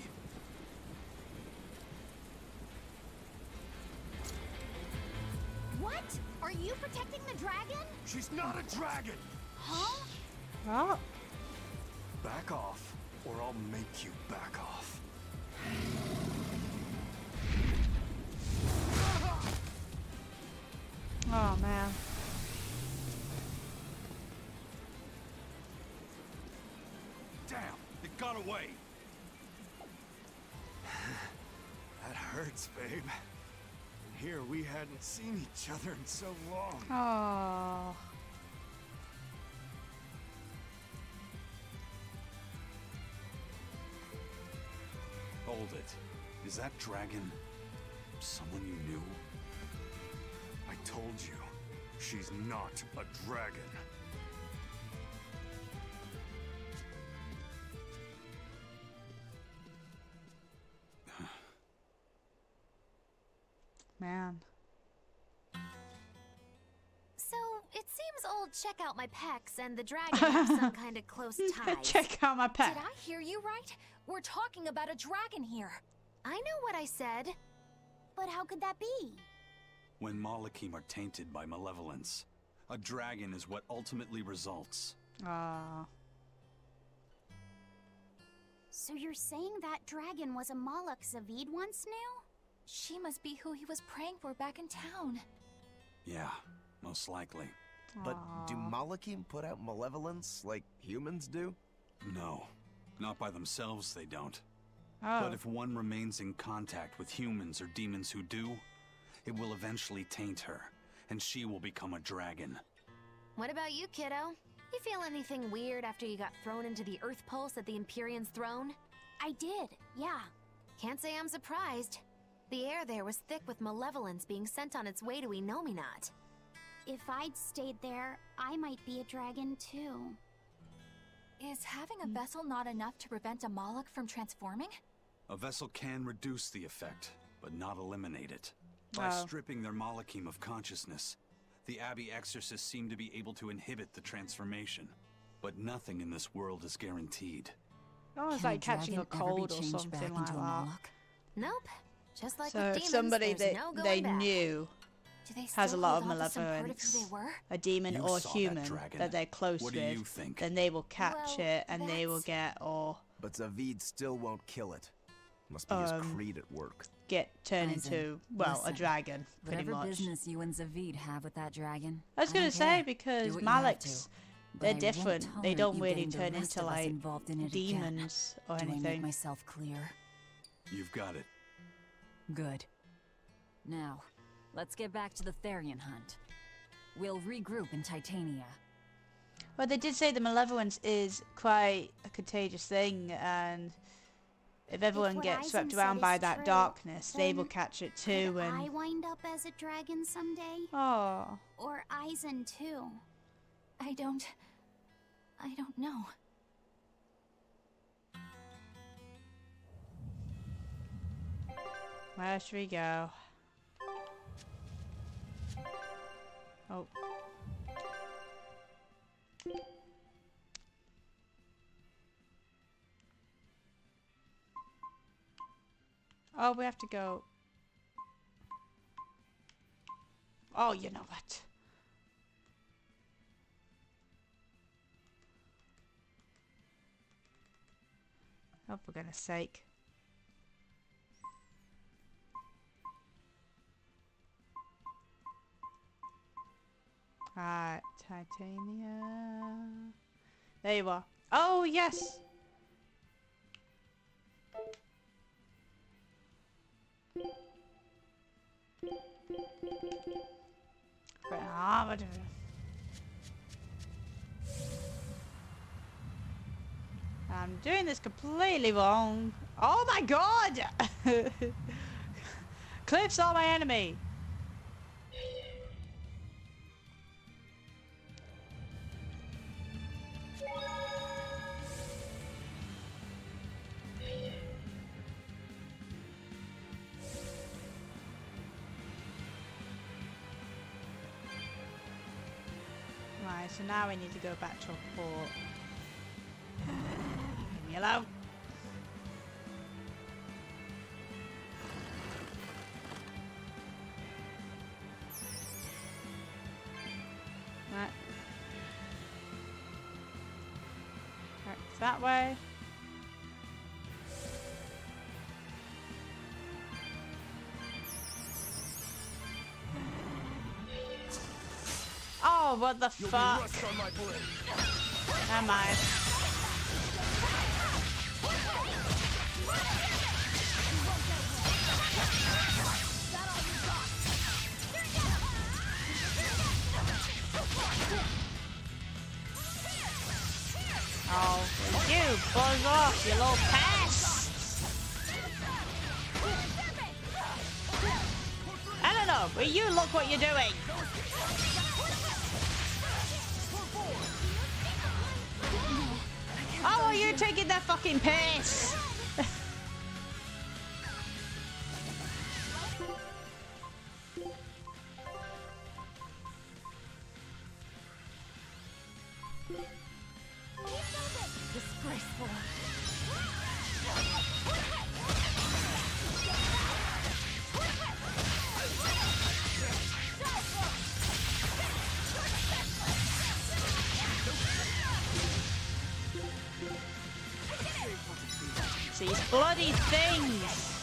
Whoa. What? Are you protecting the dragon? She's not a dragon! Huh? Oh. Back off, or I'll make you back off. Oh, man. Damn, it got away. That hurts, babe. And here we hadn't seen each other in so long. Oh. Hold it. Is that dragon someone you knew? I told you, she's not a dragon. Man. So, it seems old Check Out My Pecs and the dragon have some kind of close ties. Check out my pecs. Did I hear you right? We're talking about a dragon here. I know what I said, but how could that be? When Malakim are tainted by malevolence, a dragon is what ultimately results. Ah. Uh. So you're saying that dragon was a Malak Zaveid once now? She must be who he was praying for back in town. Yeah, most likely. Uh. But do Malakim put out malevolence like humans do? No. Not by themselves, they don't. Oh. But if one remains in contact with humans or demons who do, it will eventually taint her, and she will become a dragon. What about you, kiddo? You feel anything weird after you got thrown into the Earth Pulse at the Empyrean's throne? I did, yeah. Can't say I'm surprised. The air there was thick with malevolence being sent on its way to Innominat. If I'd stayed there, I might be a dragon too. Is having a vessel not enough to prevent a Malak from transforming? A vessel can reduce the effect, but not eliminate it. By stripping their Malakim of consciousness, the Abbey exorcists seem to be able to inhibit the transformation. But nothing in this world is guaranteed. Oh, it's like catching a cold or something like that. Nope. Just like so, if somebody that they knew has a lot of malevolence, a demon or human that they're close with, then they will catch it and they will get or. But Zaveid still won't kill it. Must be his creed at work. Get turned Eizen, into, well, listen, a dragon, pretty whatever much. Business you and Zaveid have with that dragon, I was going to say, because Malaks, they're different. They don't really turn into, like, in demons again. or Do anything. I make myself clear? You've got it. Good. Now, let's get back to the Therion hunt. We'll regroup in Titania. Well, they did say the malevolence is quite a contagious thing, and... If everyone if gets swept around by that true, darkness, they will catch it too. And I wind up as a dragon someday. Oh. Or Eizen too. I don't. I don't know. Where should we go? Oh. Oh, we have to go. Oh, you know what? Oh, for goodness sake. Ah, Titania. There you are. Oh, yes! I'm doing this completely wrong. Oh my god! Cliffs are my enemy. So now I need to go back to a port. Leave me alone. that way. Oh, what the You'll fuck? Am I? Oh, you buzz off, you little pest! Eleanor, will you look what you're doing? Oh, are you taking that fucking piss? Bloody things!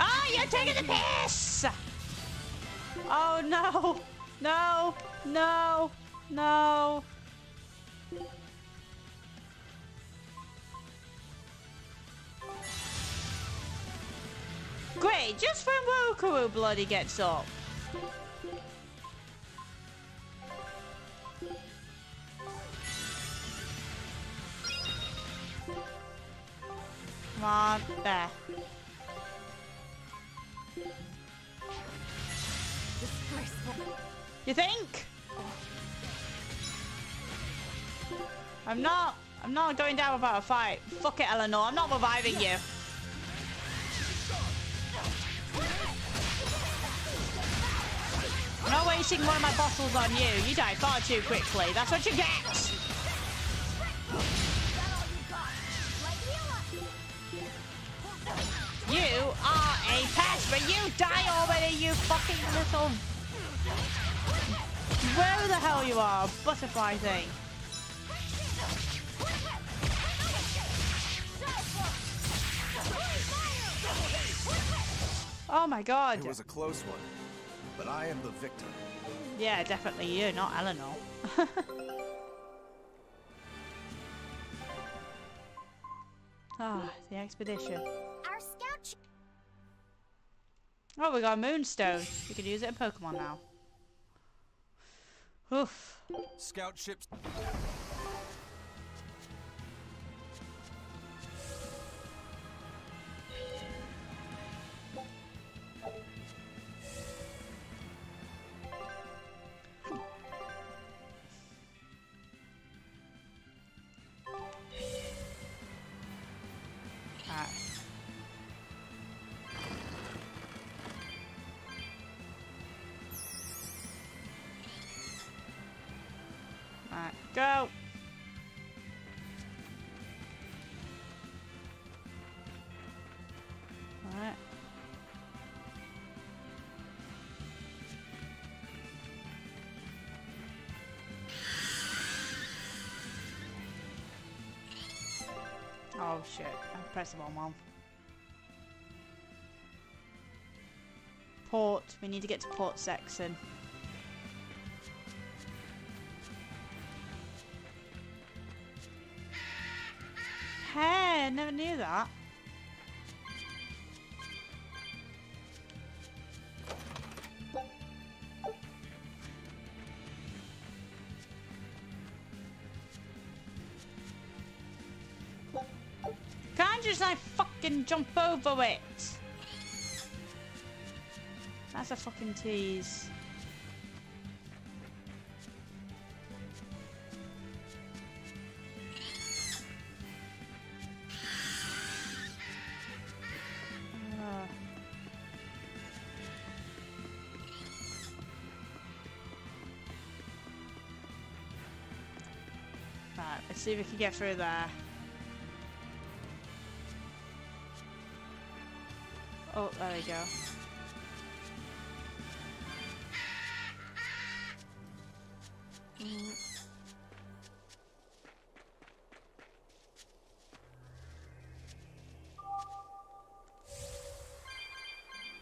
Oh, you're taking the piss! Oh no! No! No! No! Great, just when Rokurou bloody gets up. Come on, there. You think? I'm not, I'm not going down without a fight. Fuck it, Eleanor, I'm not reviving you. I'm not wasting one of my bottles on you. You die far too quickly. That's what you get. You are a pest, but you die already, you fucking little... Where the hell you are, butterfly thing. Oh my god. It was a close one. But I am the victim. Yeah, definitely you, not Eleanor. Ah, the expedition. Our scout. Oh, we got a moonstone. We can use it in Pokemon now. Oof. Scout ships. Go! Alright. Oh shit, I pressed the wrong one. Port, we need to get to Port Sexton. Hey, never knew that. Can't just like fucking jump over it. That's a fucking tease. Let's see if we can get through there. Oh, there we go.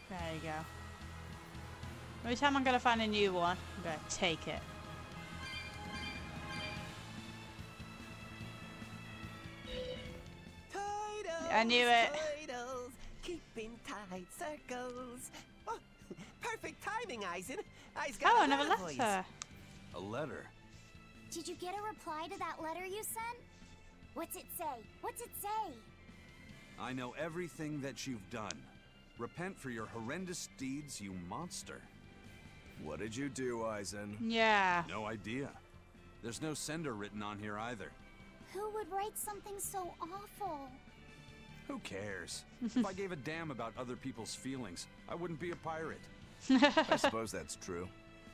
There you go. Every time I'm gonna find a new one, I'm gonna take it. I knew it. Keeping tight circles. Oh, perfect timing, Eizen. I's got oh, I never left her. A letter. Did you get a reply to that letter you sent? What's it say? What's it say? I know everything that you've done. Repent for your horrendous deeds, you monster. What did you do, Eizen? Yeah. No idea. There's no sender written on here either. Who would write something so awful? Who cares? If I gave a damn about other people's feelings, I wouldn't be a pirate. I suppose that's true.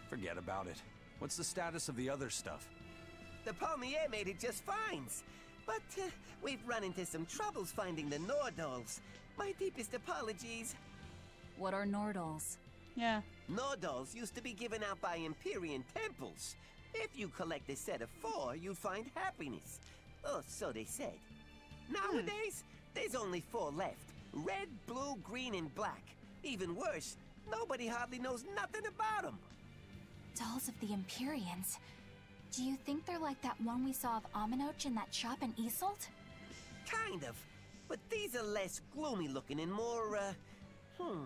Forget about it. What's the status of the other stuff? The Palmier made it just fine. But uh, we've run into some troubles finding the Nordals. My deepest apologies. What are Nordals? Yeah. Nordals used to be given out by Empyrean temples. If you collect a set of four, you find happiness. Oh, so they said. Nowadays, hmm. there's only four left. Red, blue, green, and black. Even worse, nobody hardly knows nothing about them. Dolls of the Empyreans? Do you think they're like that one we saw of Aminoch in that shop in Isolt? Kind of. But these are less gloomy looking and more, uh... Hmm...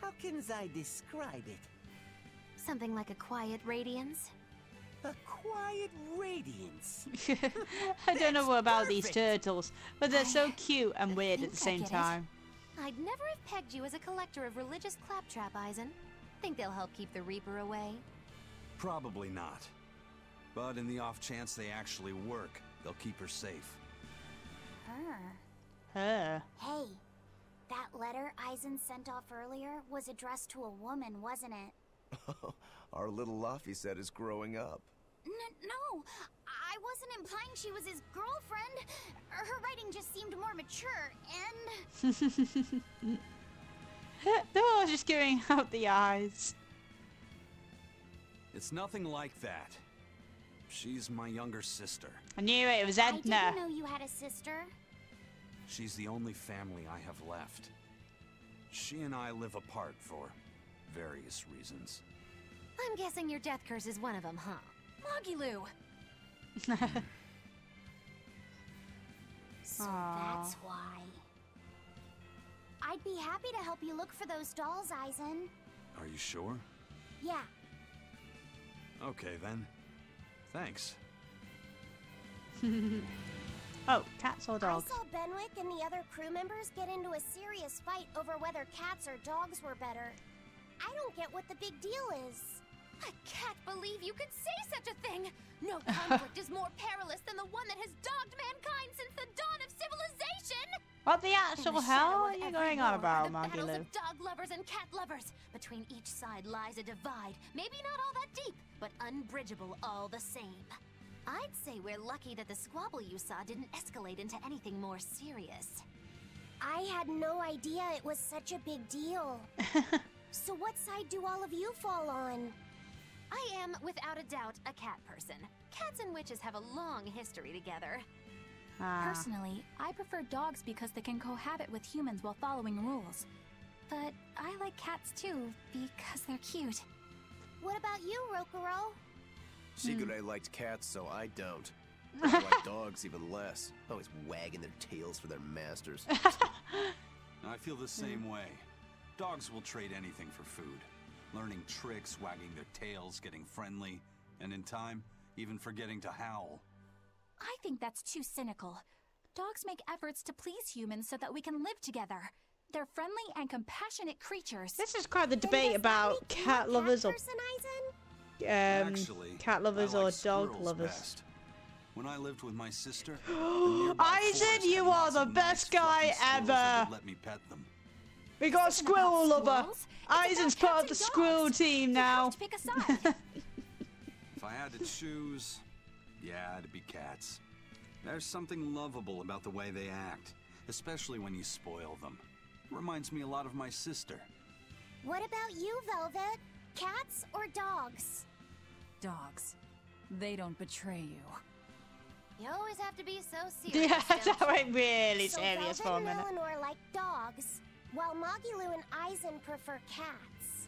How can I describe it? Something like a quiet radiance? A quiet radiance. I don't know about perfect. These turtles, but they're I, so cute and weird at the same time. It. I'd never have pegged you as a collector of religious claptrap, Eizen. Think they'll help keep the Reaper away? Probably not. But in the off chance they actually work, they'll keep her safe. Her. Her. Hey, that letter Eizen sent off earlier was addressed to a woman, wasn't it? Our little Laphicet is growing up. N no, I wasn't implying she was his girlfriend. Her writing just seemed more mature, and... They're all just giving out the eyes. It's nothing like that. She's my younger sister. I knew it, it was Edna. I didn't know you had a sister. She's the only family I have left. She and I live apart for various reasons. I'm guessing your death curse is one of them, huh? Magilou! So aww. That's why. I'd be happy to help you look for those dolls, Eizen. Are you sure? Yeah. Okay, then. Thanks. Oh, cats or dogs? I saw Benwick and the other crew members get into a serious fight over whether cats or dogs were better. I don't get what the big deal is. I can't believe you could say such a thing! No conflict is more perilous than the one that has dogged mankind since the dawn of civilization! What the actual hell are you going on about, Magilou? Battles of dog lovers and cat lovers. Between each side lies a divide, maybe not all that deep, but unbridgeable all the same. I'd say we're lucky that the squabble you saw didn't escalate into anything more serious. I had no idea it was such a big deal. So what side do all of you fall on? I am, without a doubt, a cat person. Cats and witches have a long history together. Ah. Personally, I prefer dogs because they can cohabit with humans while following rules. But I like cats too, because they're cute. What about you, Rokurou? Shigure hmm. liked cats, so I don't. I like dogs even less. Always wagging their tails for their masters. I feel the same hmm. way. Dogs will trade anything for food. Learning tricks, wagging their tails, getting friendly, and in time, even forgetting to howl. I think that's too cynical. Dogs make efforts to please humans so that we can live together. They're friendly and compassionate creatures. This is quite the debate about cat lovers or um, Actually, cat lovers or dog lovers. Best. When I lived with my sister, Eizen, you are the best guy ever. Let me pet them. We got a squirrel lover. Eizen's part of the squirrel team now. Pick a side. If I had to choose, yeah, it'd be cats. There's something lovable about the way they act, especially when you spoil them. Reminds me a lot of my sister. What about you, Velvet? Cats or dogs? Dogs. They don't betray you. You always have to be so serious. Yeah, that went really so serious for a minute. Velvet and Eleanor like dogs, while Magilou and Eizen prefer cats.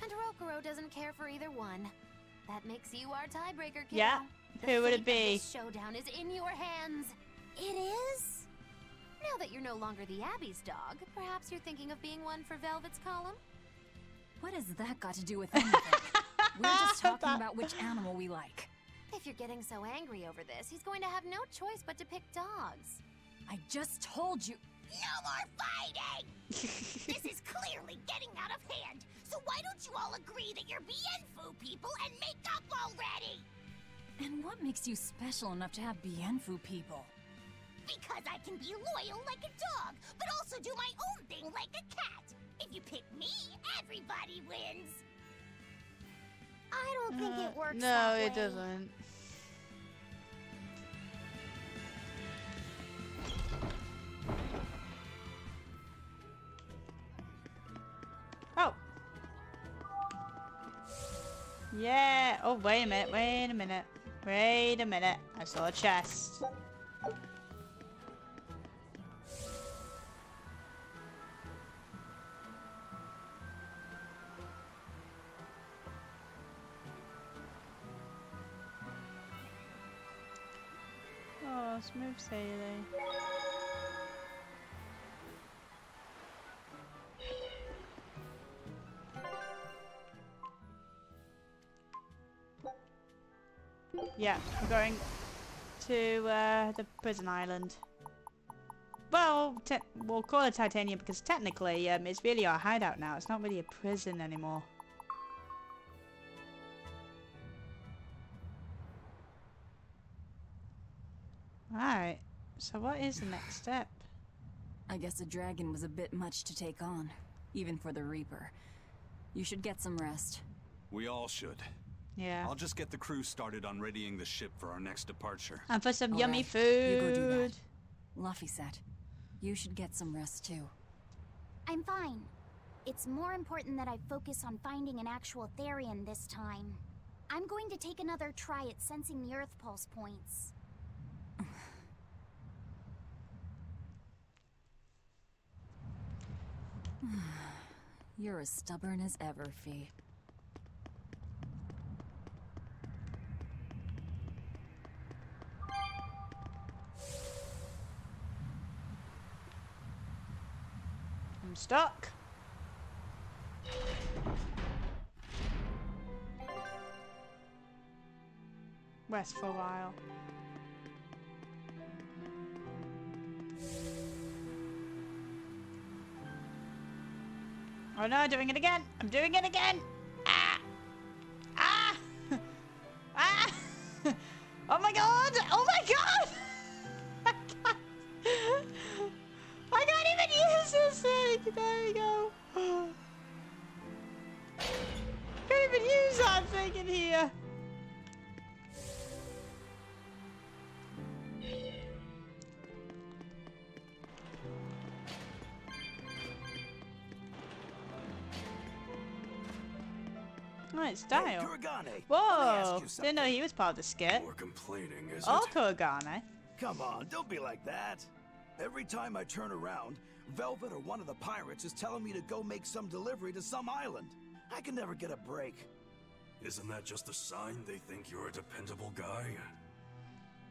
And Rokurou doesn't care for either one. That makes you our tiebreaker, kid. Yeah, who would it be? The showdown is in your hands. It is? Now that you're no longer the Abbey's dog, perhaps you're thinking of being one for Velvet's column? What has that got to do with anything? We're just talking about which animal we like. If you're getting so angry over this, he's going to have no choice but to pick dogs. I just told you. No more fighting! This is clearly getting out of hand, so why don't you all agree that you're Bienfu people and make up already? And what makes you special enough to have Bienfu people? Because I can be loyal like a dog, but also do my own thing like a cat. If you pick me, everybody wins. I don't uh, think it works. No, that it way. doesn't. Oh. Yeah. Oh, wait a minute. Wait a minute. Wait a minute. I saw a chest. Smooth sailing. Yeah, we're going to uh, the prison island. Well, te we'll call it Titania because technically um, it's really our hideout now. It's not really a prison anymore. Alright, so what is the next step? I guess the dragon was a bit much to take on, even for the Reaper. You should get some rest. We all should. Yeah. I'll just get the crew started on readying the ship for our next departure. And for some all yummy right. food. You go do that. Laphicet, you should get some rest too. I'm fine. It's more important that I focus on finding an actual Therion this time. I'm going to take another try at sensing the Earth Pulse points. You're as stubborn as ever, Fee. I'm stuck. Rest for a while. Oh no, I'm doing it again! I'm doing it again! Ah! Ah! Ah! Oh my god! Oh my god! I can't, I can't even use this thing! There we go! Can't even use that thing in here! Style. Hey, whoa! Didn't know he was part of the skit. We're complaining, isn't oh, Kugane. Come on, don't be like that. Every time I turn around, Velvet or one of the pirates is telling me to go make some delivery to some island. I can never get a break. Isn't that just a sign they think you're a dependable guy?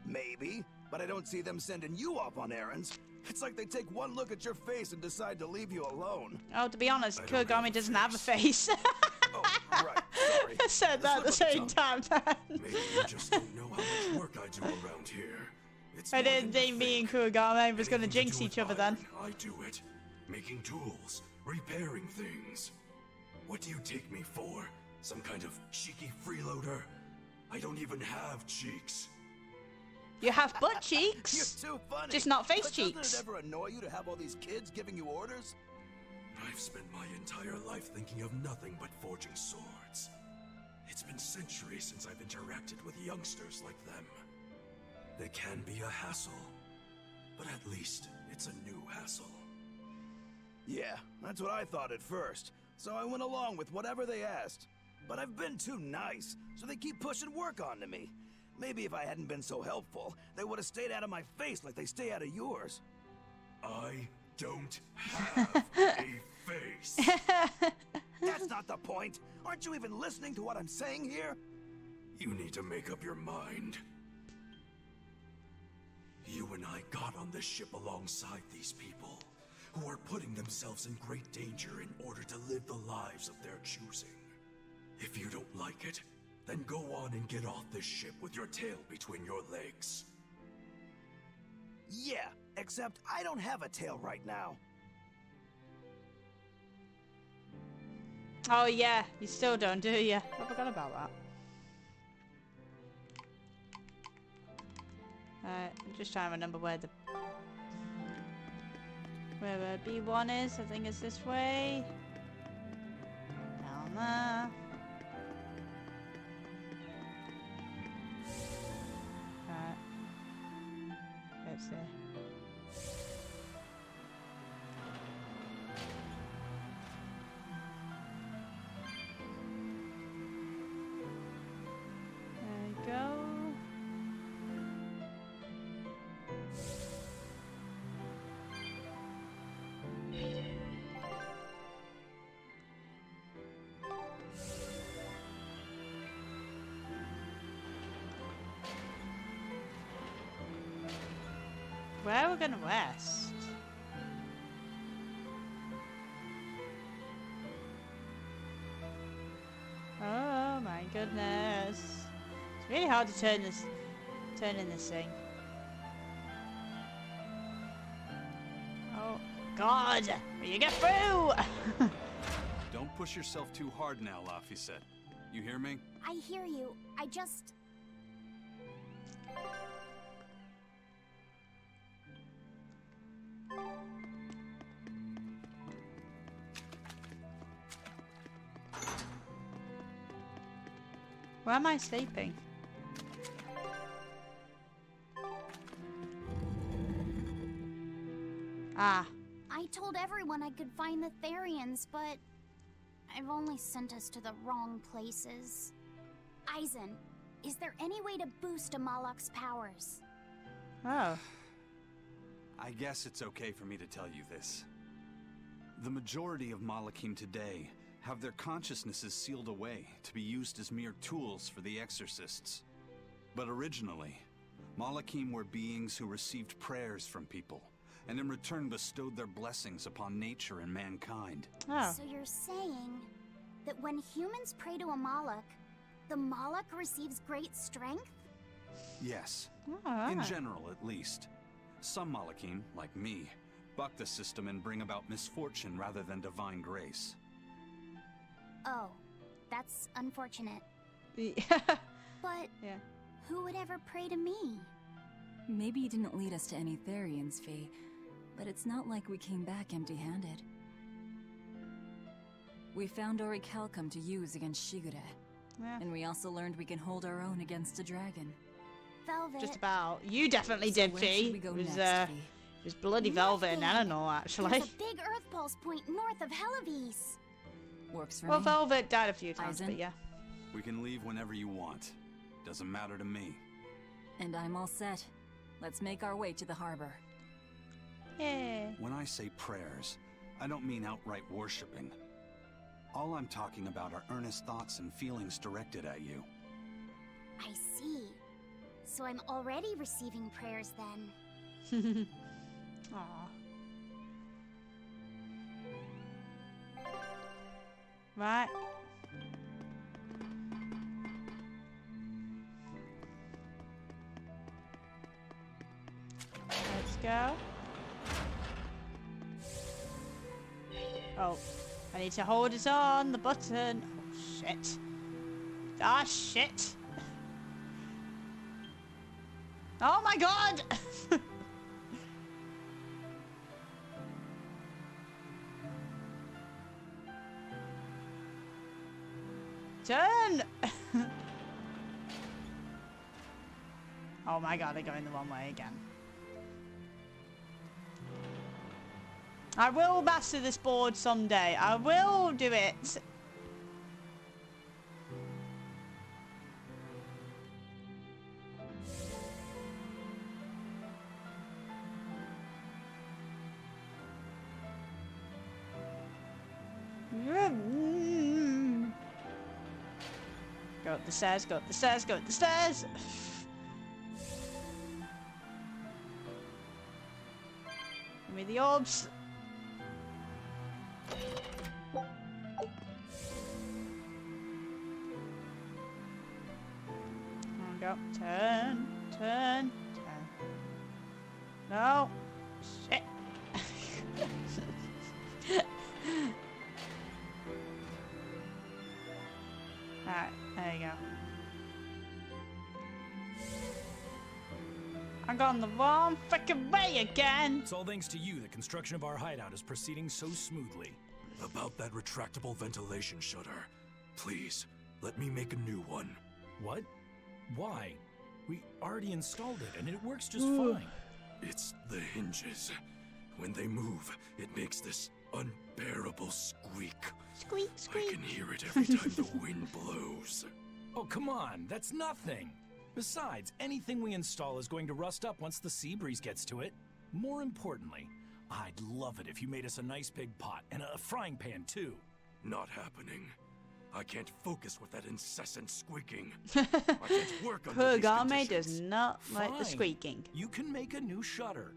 Maybe, but I don't see them sending you off on errands. It's like they take one look at your face and decide to leave you alone. Oh, to be honest, Kugane doesn't have a face. Oh, right. Sorry. I said that at the same time. Maybe you just don't know how much work I do around here. It's I didn't think me and Kugane was going to jinx each other then. I do it. Making tools, repairing things. What do you take me for? Some kind of cheeky freeloader? I don't even have cheeks. You have butt cheeks. You're too funny. Just not face but cheeks. Doesn't it ever annoy you to have all these kids giving you orders? I've spent my entire life thinking of nothing but forging swords. It's been centuries since I've interacted with youngsters like them. They can be a hassle, but at least it's a new hassle. Yeah, that's what I thought at first, so I went along with whatever they asked. But I've been too nice, so they keep pushing work onto me. Maybe if I hadn't been so helpful, they would have stayed out of my face like they stay out of yours. I don't have a face. That's not the point. Aren't you even listening to what I'm saying here? You need to make up your mind. You and I got on this ship alongside these people, who are putting themselves in great danger in order to live the lives of their choosing. If you don't like it, then go on and get off this ship with your tail between your legs. Yeah, except I don't have a tail right now. Oh yeah, you still don't, do you? I forgot about that. Uh, I'm just trying to remember where the... where the B one is. I think it's this way. Down there. Alright. Let's see. There we go. Where are we gonna rest? Oh my goodness. It's really hard to turn this turn in this thing. Oh god! Will you get through? Don't push yourself too hard now, Laphicet. You hear me? I hear you. I just Where am I sleeping? Ah. I told everyone I could find the Therians, but I've only sent us to the wrong places. Eizen, is there any way to boost a Malak's powers? Oh. I guess it's okay for me to tell you this. The majority of Malakim today have their consciousnesses sealed away to be used as mere tools for the exorcists. But originally, Malakim were beings who received prayers from people, and in return bestowed their blessings upon nature and mankind. Oh. So you're saying that when humans pray to a Malak, the Malak receives great strength? Yes. Oh. In general, at least. Some Malakim, like me, buck the system and bring about misfortune rather than divine grace. Oh, that's unfortunate. Yeah. But yeah. Who would ever pray to me? Maybe you didn't lead us to any Therians, Faye, but it's not like we came back empty-handed. We found orichalcum to use against Shigure, yeah. And we also learned we can hold our own against a dragon. Velvet. Just about. You definitely so did, Faye. We go it was, next, uh, Faye? It was bloody Velvet and Eleanor, actually. There's a big earth pulse point north of Hellawes. Works for well, me. Velvet died a few times, Eizen? But yeah. We can leave whenever you want. Doesn't matter to me. And I'm all set. Let's make our way to the harbor. Yeah. When I say prayers, I don't mean outright worshipping. All I'm talking about are earnest thoughts and feelings directed at you. I see. So I'm already receiving prayers then. Aw. Right. Let's go. Oh, I need to hold it on the button. Oh, shit. Ah, shit. Oh my god. Turn! Oh my god, they're going the wrong way again. I will master this board someday. I will do it. Go up the stairs, go up the stairs, go up the stairs! Give me the orbs! There we go. Turn, turn, turn. No! Shit! Alright, there you go. I got on the wrong frickin' way again! It's all thanks to you the construction of our hideout is proceeding so smoothly. About that retractable ventilation shutter. Please, let me make a new one. What? Why? We already installed it and it works just Ooh. fine. It's the hinges. When they move, it makes this unbearable squeak. Squeak, squeak. I can hear it every time the wind blows. Oh, come on, that's nothing. Besides, anything we install is going to rust up once the sea breeze gets to it. More importantly, I'd love it if you made us a nice big pot and a frying pan too. Not happening. I can't focus with that incessant squeaking. I can't work on these conditions. Kugane does not like Fine. the squeaking. You can make a new shutter,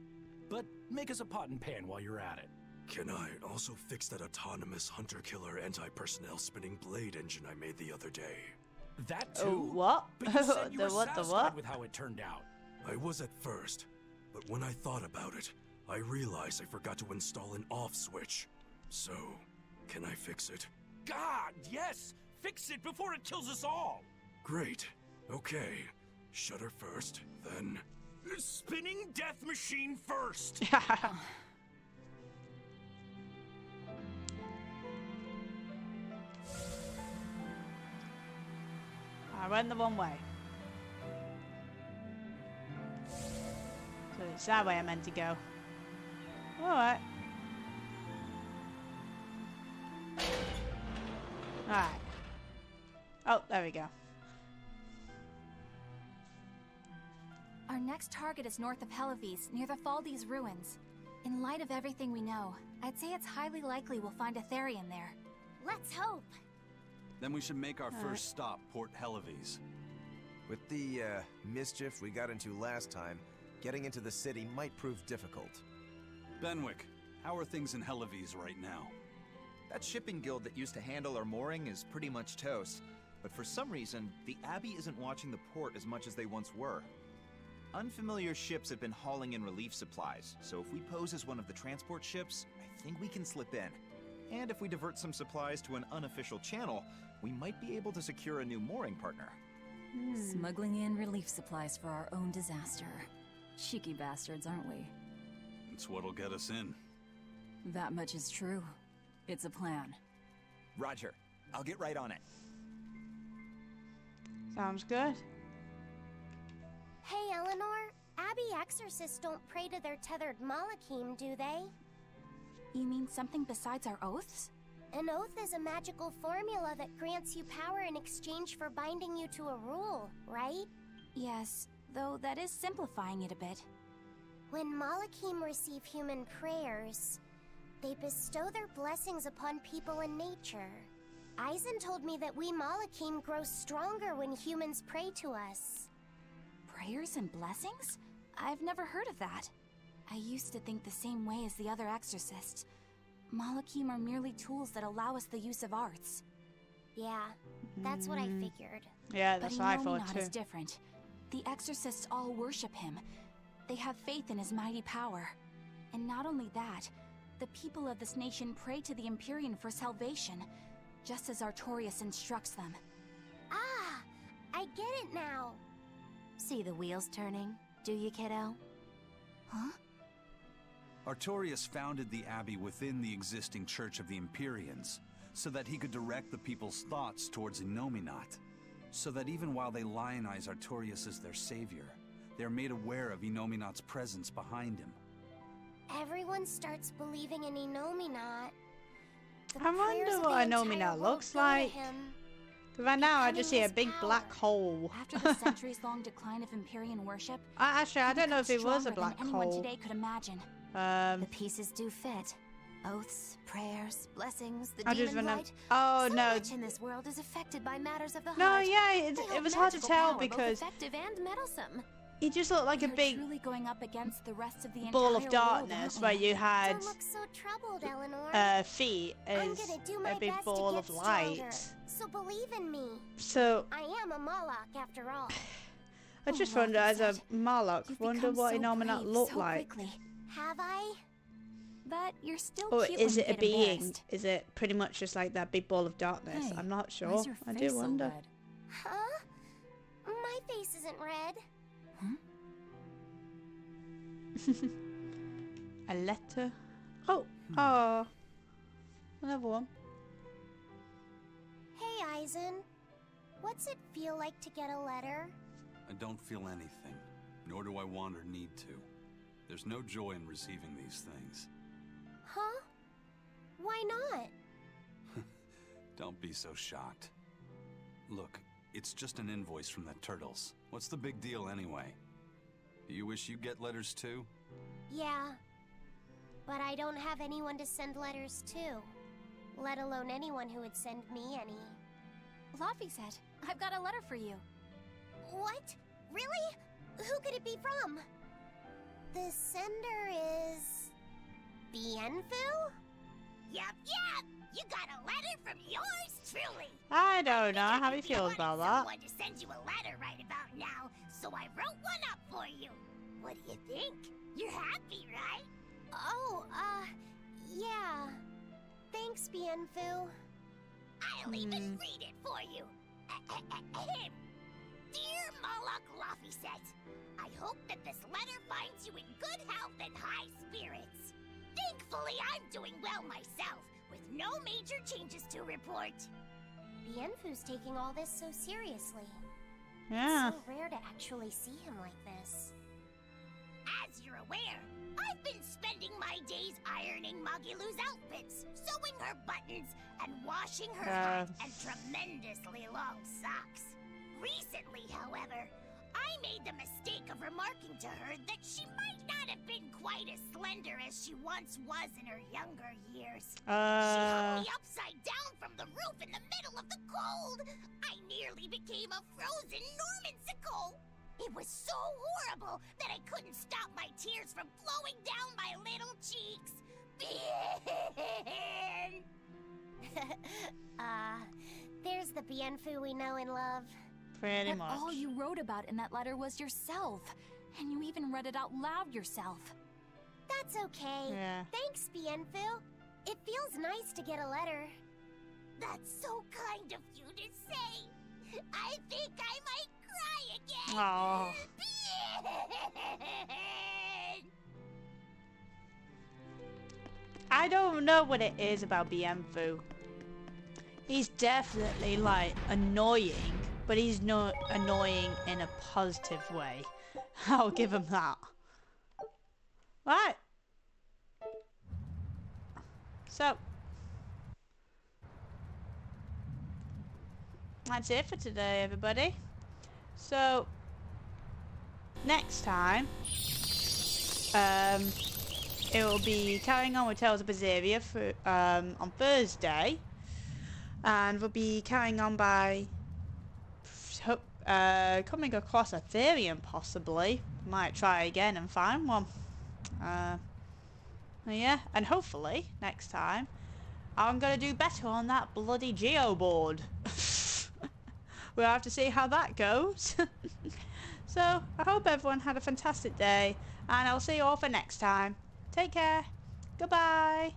but make us a pot and pan while you're at it. Can I also fix that autonomous hunter-killer anti-personnel spinning blade engine I made the other day? That too? Oh, what? But you said you the were what, the what? With how it turned out. I was at first, but when I thought about it, I realized I forgot to install an off switch. So, can I fix it? God, yes! Fix it before it kills us all! Great. Okay. Shutter first, then... Spinning death machine first! I went the wrong way. So it's that way I meant to go. Alright. Alright. Oh, there we go. Our next target is north of Hellawes, near the Faldes ruins. In light of everything we know, I'd say it's highly likely we'll find a Therion there. Let's hope! Then we should make our All first right. stop, Port Helevis. With the, uh, mischief we got into last time, getting into the city might prove difficult. Benwick, how are things in Hellawes right now? That shipping guild that used to handle our mooring is pretty much toast, but for some reason, the Abbey isn't watching the port as much as they once were. Unfamiliar ships have been hauling in relief supplies, so if we pose as one of the transport ships, I think we can slip in. And if we divert some supplies to an unofficial channel, we might be able to secure a new mooring partner. Mm. Smuggling in relief supplies for our own disaster. Cheeky bastards, aren't we? It's what'll get us in. That much is true. It's a plan. Roger. I'll get right on it. Sounds good. Hey, Eleanor. Abbey exorcists don't pray to their tethered Malakim, do they? You mean something besides our oaths? An oath is a magical formula that grants you power in exchange for binding you to a rule, right? Yes, though that is simplifying it a bit. When Malakim receive human prayers, they bestow their blessings upon people and nature. Eizen told me that we Malakim grow stronger when humans pray to us. Prayers and blessings? I've never heard of that. I used to think the same way as the other exorcists. Malakim are merely tools that allow us the use of arts. Yeah, that's what I figured. Yeah, that's what I thought too. But Innominat is different. The exorcists all worship him. They have faith in his mighty power. And not only that, the people of this nation pray to the Empyrean for salvation, just as Artorius instructs them. Ah, I get it now. See the wheels turning, do you, kiddo? Huh? Artorius founded the Abbey within the existing Church of the Empyreans, so that he could direct the people's thoughts towards Innominat, so that even while they lionize Artorius as their savior, they are made aware of Innominat's presence behind him. everyone starts believing in Innominat. The I wonder what Innominat looks like. Right now, I just see a big power. black hole. After the centuries-long decline of Empyrean worship, I, actually, I don't know if it was a black hole. Today could imagine. Um, the pieces do fit. Oaths, prayers, blessings, the I demon just light. Oh so no! Much in this world is affected by matters of the heart. No, yeah, it, it was hard to tell because and he just looked like You're a big truly going up against the rest of the ball of darkness, where you had so troubled, uh, feet as a big ball of light. Stronger, so believe in me. So I am a Malak after all. I just oh, wonder, as a Malak, You've wonder what so Innominat looked so like. Quickly. Have I? But you're still or cute is it a being? Is it pretty much just like that big ball of darkness? Hey, I'm not sure. I do wonder. Red? Huh? My face isn't red. Huh? A letter. Oh, hmm. oh, another one. Hey, Eizen. What's it feel like to get a letter? I don't feel anything, nor do I want or need to. There's no joy in receiving these things. Huh? Why not? Don't be so shocked. Look, it's just an invoice from the Turtles. What's the big deal anyway? Do you wish you get letters too? Yeah. But I don't have anyone to send letters to. Let alone anyone who would send me any. Laphicet, I've got a letter for you. What? Really? Who could it be from? The sender is... Bienfu? Yep, yep! You got a letter from yours truly! I don't know how you feel about that. I wanted someone to send you a letter right about now, so I wrote one up for you. What do you think? You're happy, right? Oh, uh, yeah. Thanks, Bienfu. I'll even read it for you. Dear Malak Laphicet, I hope that this letter finds you in good health and high spirits. Thankfully, I'm doing well myself, with no major changes to report. Bienfu's taking all this so seriously. Yeah. It's so rare to actually see him like this. As you're aware, I've been spending my days ironing Magilou's outfits, sewing her buttons, and washing her uh. hat and tremendously long socks. Recently, however, I made the mistake of remarking to her that she might not have been quite as slender as she once was in her younger years. Uh... She hung me upside down from the roof in the middle of the cold. I nearly became a frozen Norminsicle. It was so horrible that I couldn't stop my tears from flowing down my little cheeks. Bien! Ah, uh, there's the Bienfu we know and love. Pretty much. All you wrote about in that letter was yourself, and you even read it out loud yourself. That's okay. Yeah. Thanks, Bienfu. It feels nice to get a letter. That's so kind of you to say. I think I might cry again. Oh. I don't know what it is about Bienfu. He's definitely like annoying. But he's not annoying in a positive way. I'll give him that. Right. So. That's it for today, everybody. So. Next time. Um, it will be carrying on with Tales of Berseria for, um, on Thursday. And we'll be carrying on by... Uh, coming across a Therion, possibly. Might try again and find one. Uh, yeah, and hopefully next time I'm gonna do better on that bloody Geo-Board. We'll have to see how that goes. So I hope everyone had a fantastic day, and I'll see you all for next time. Take care. Goodbye.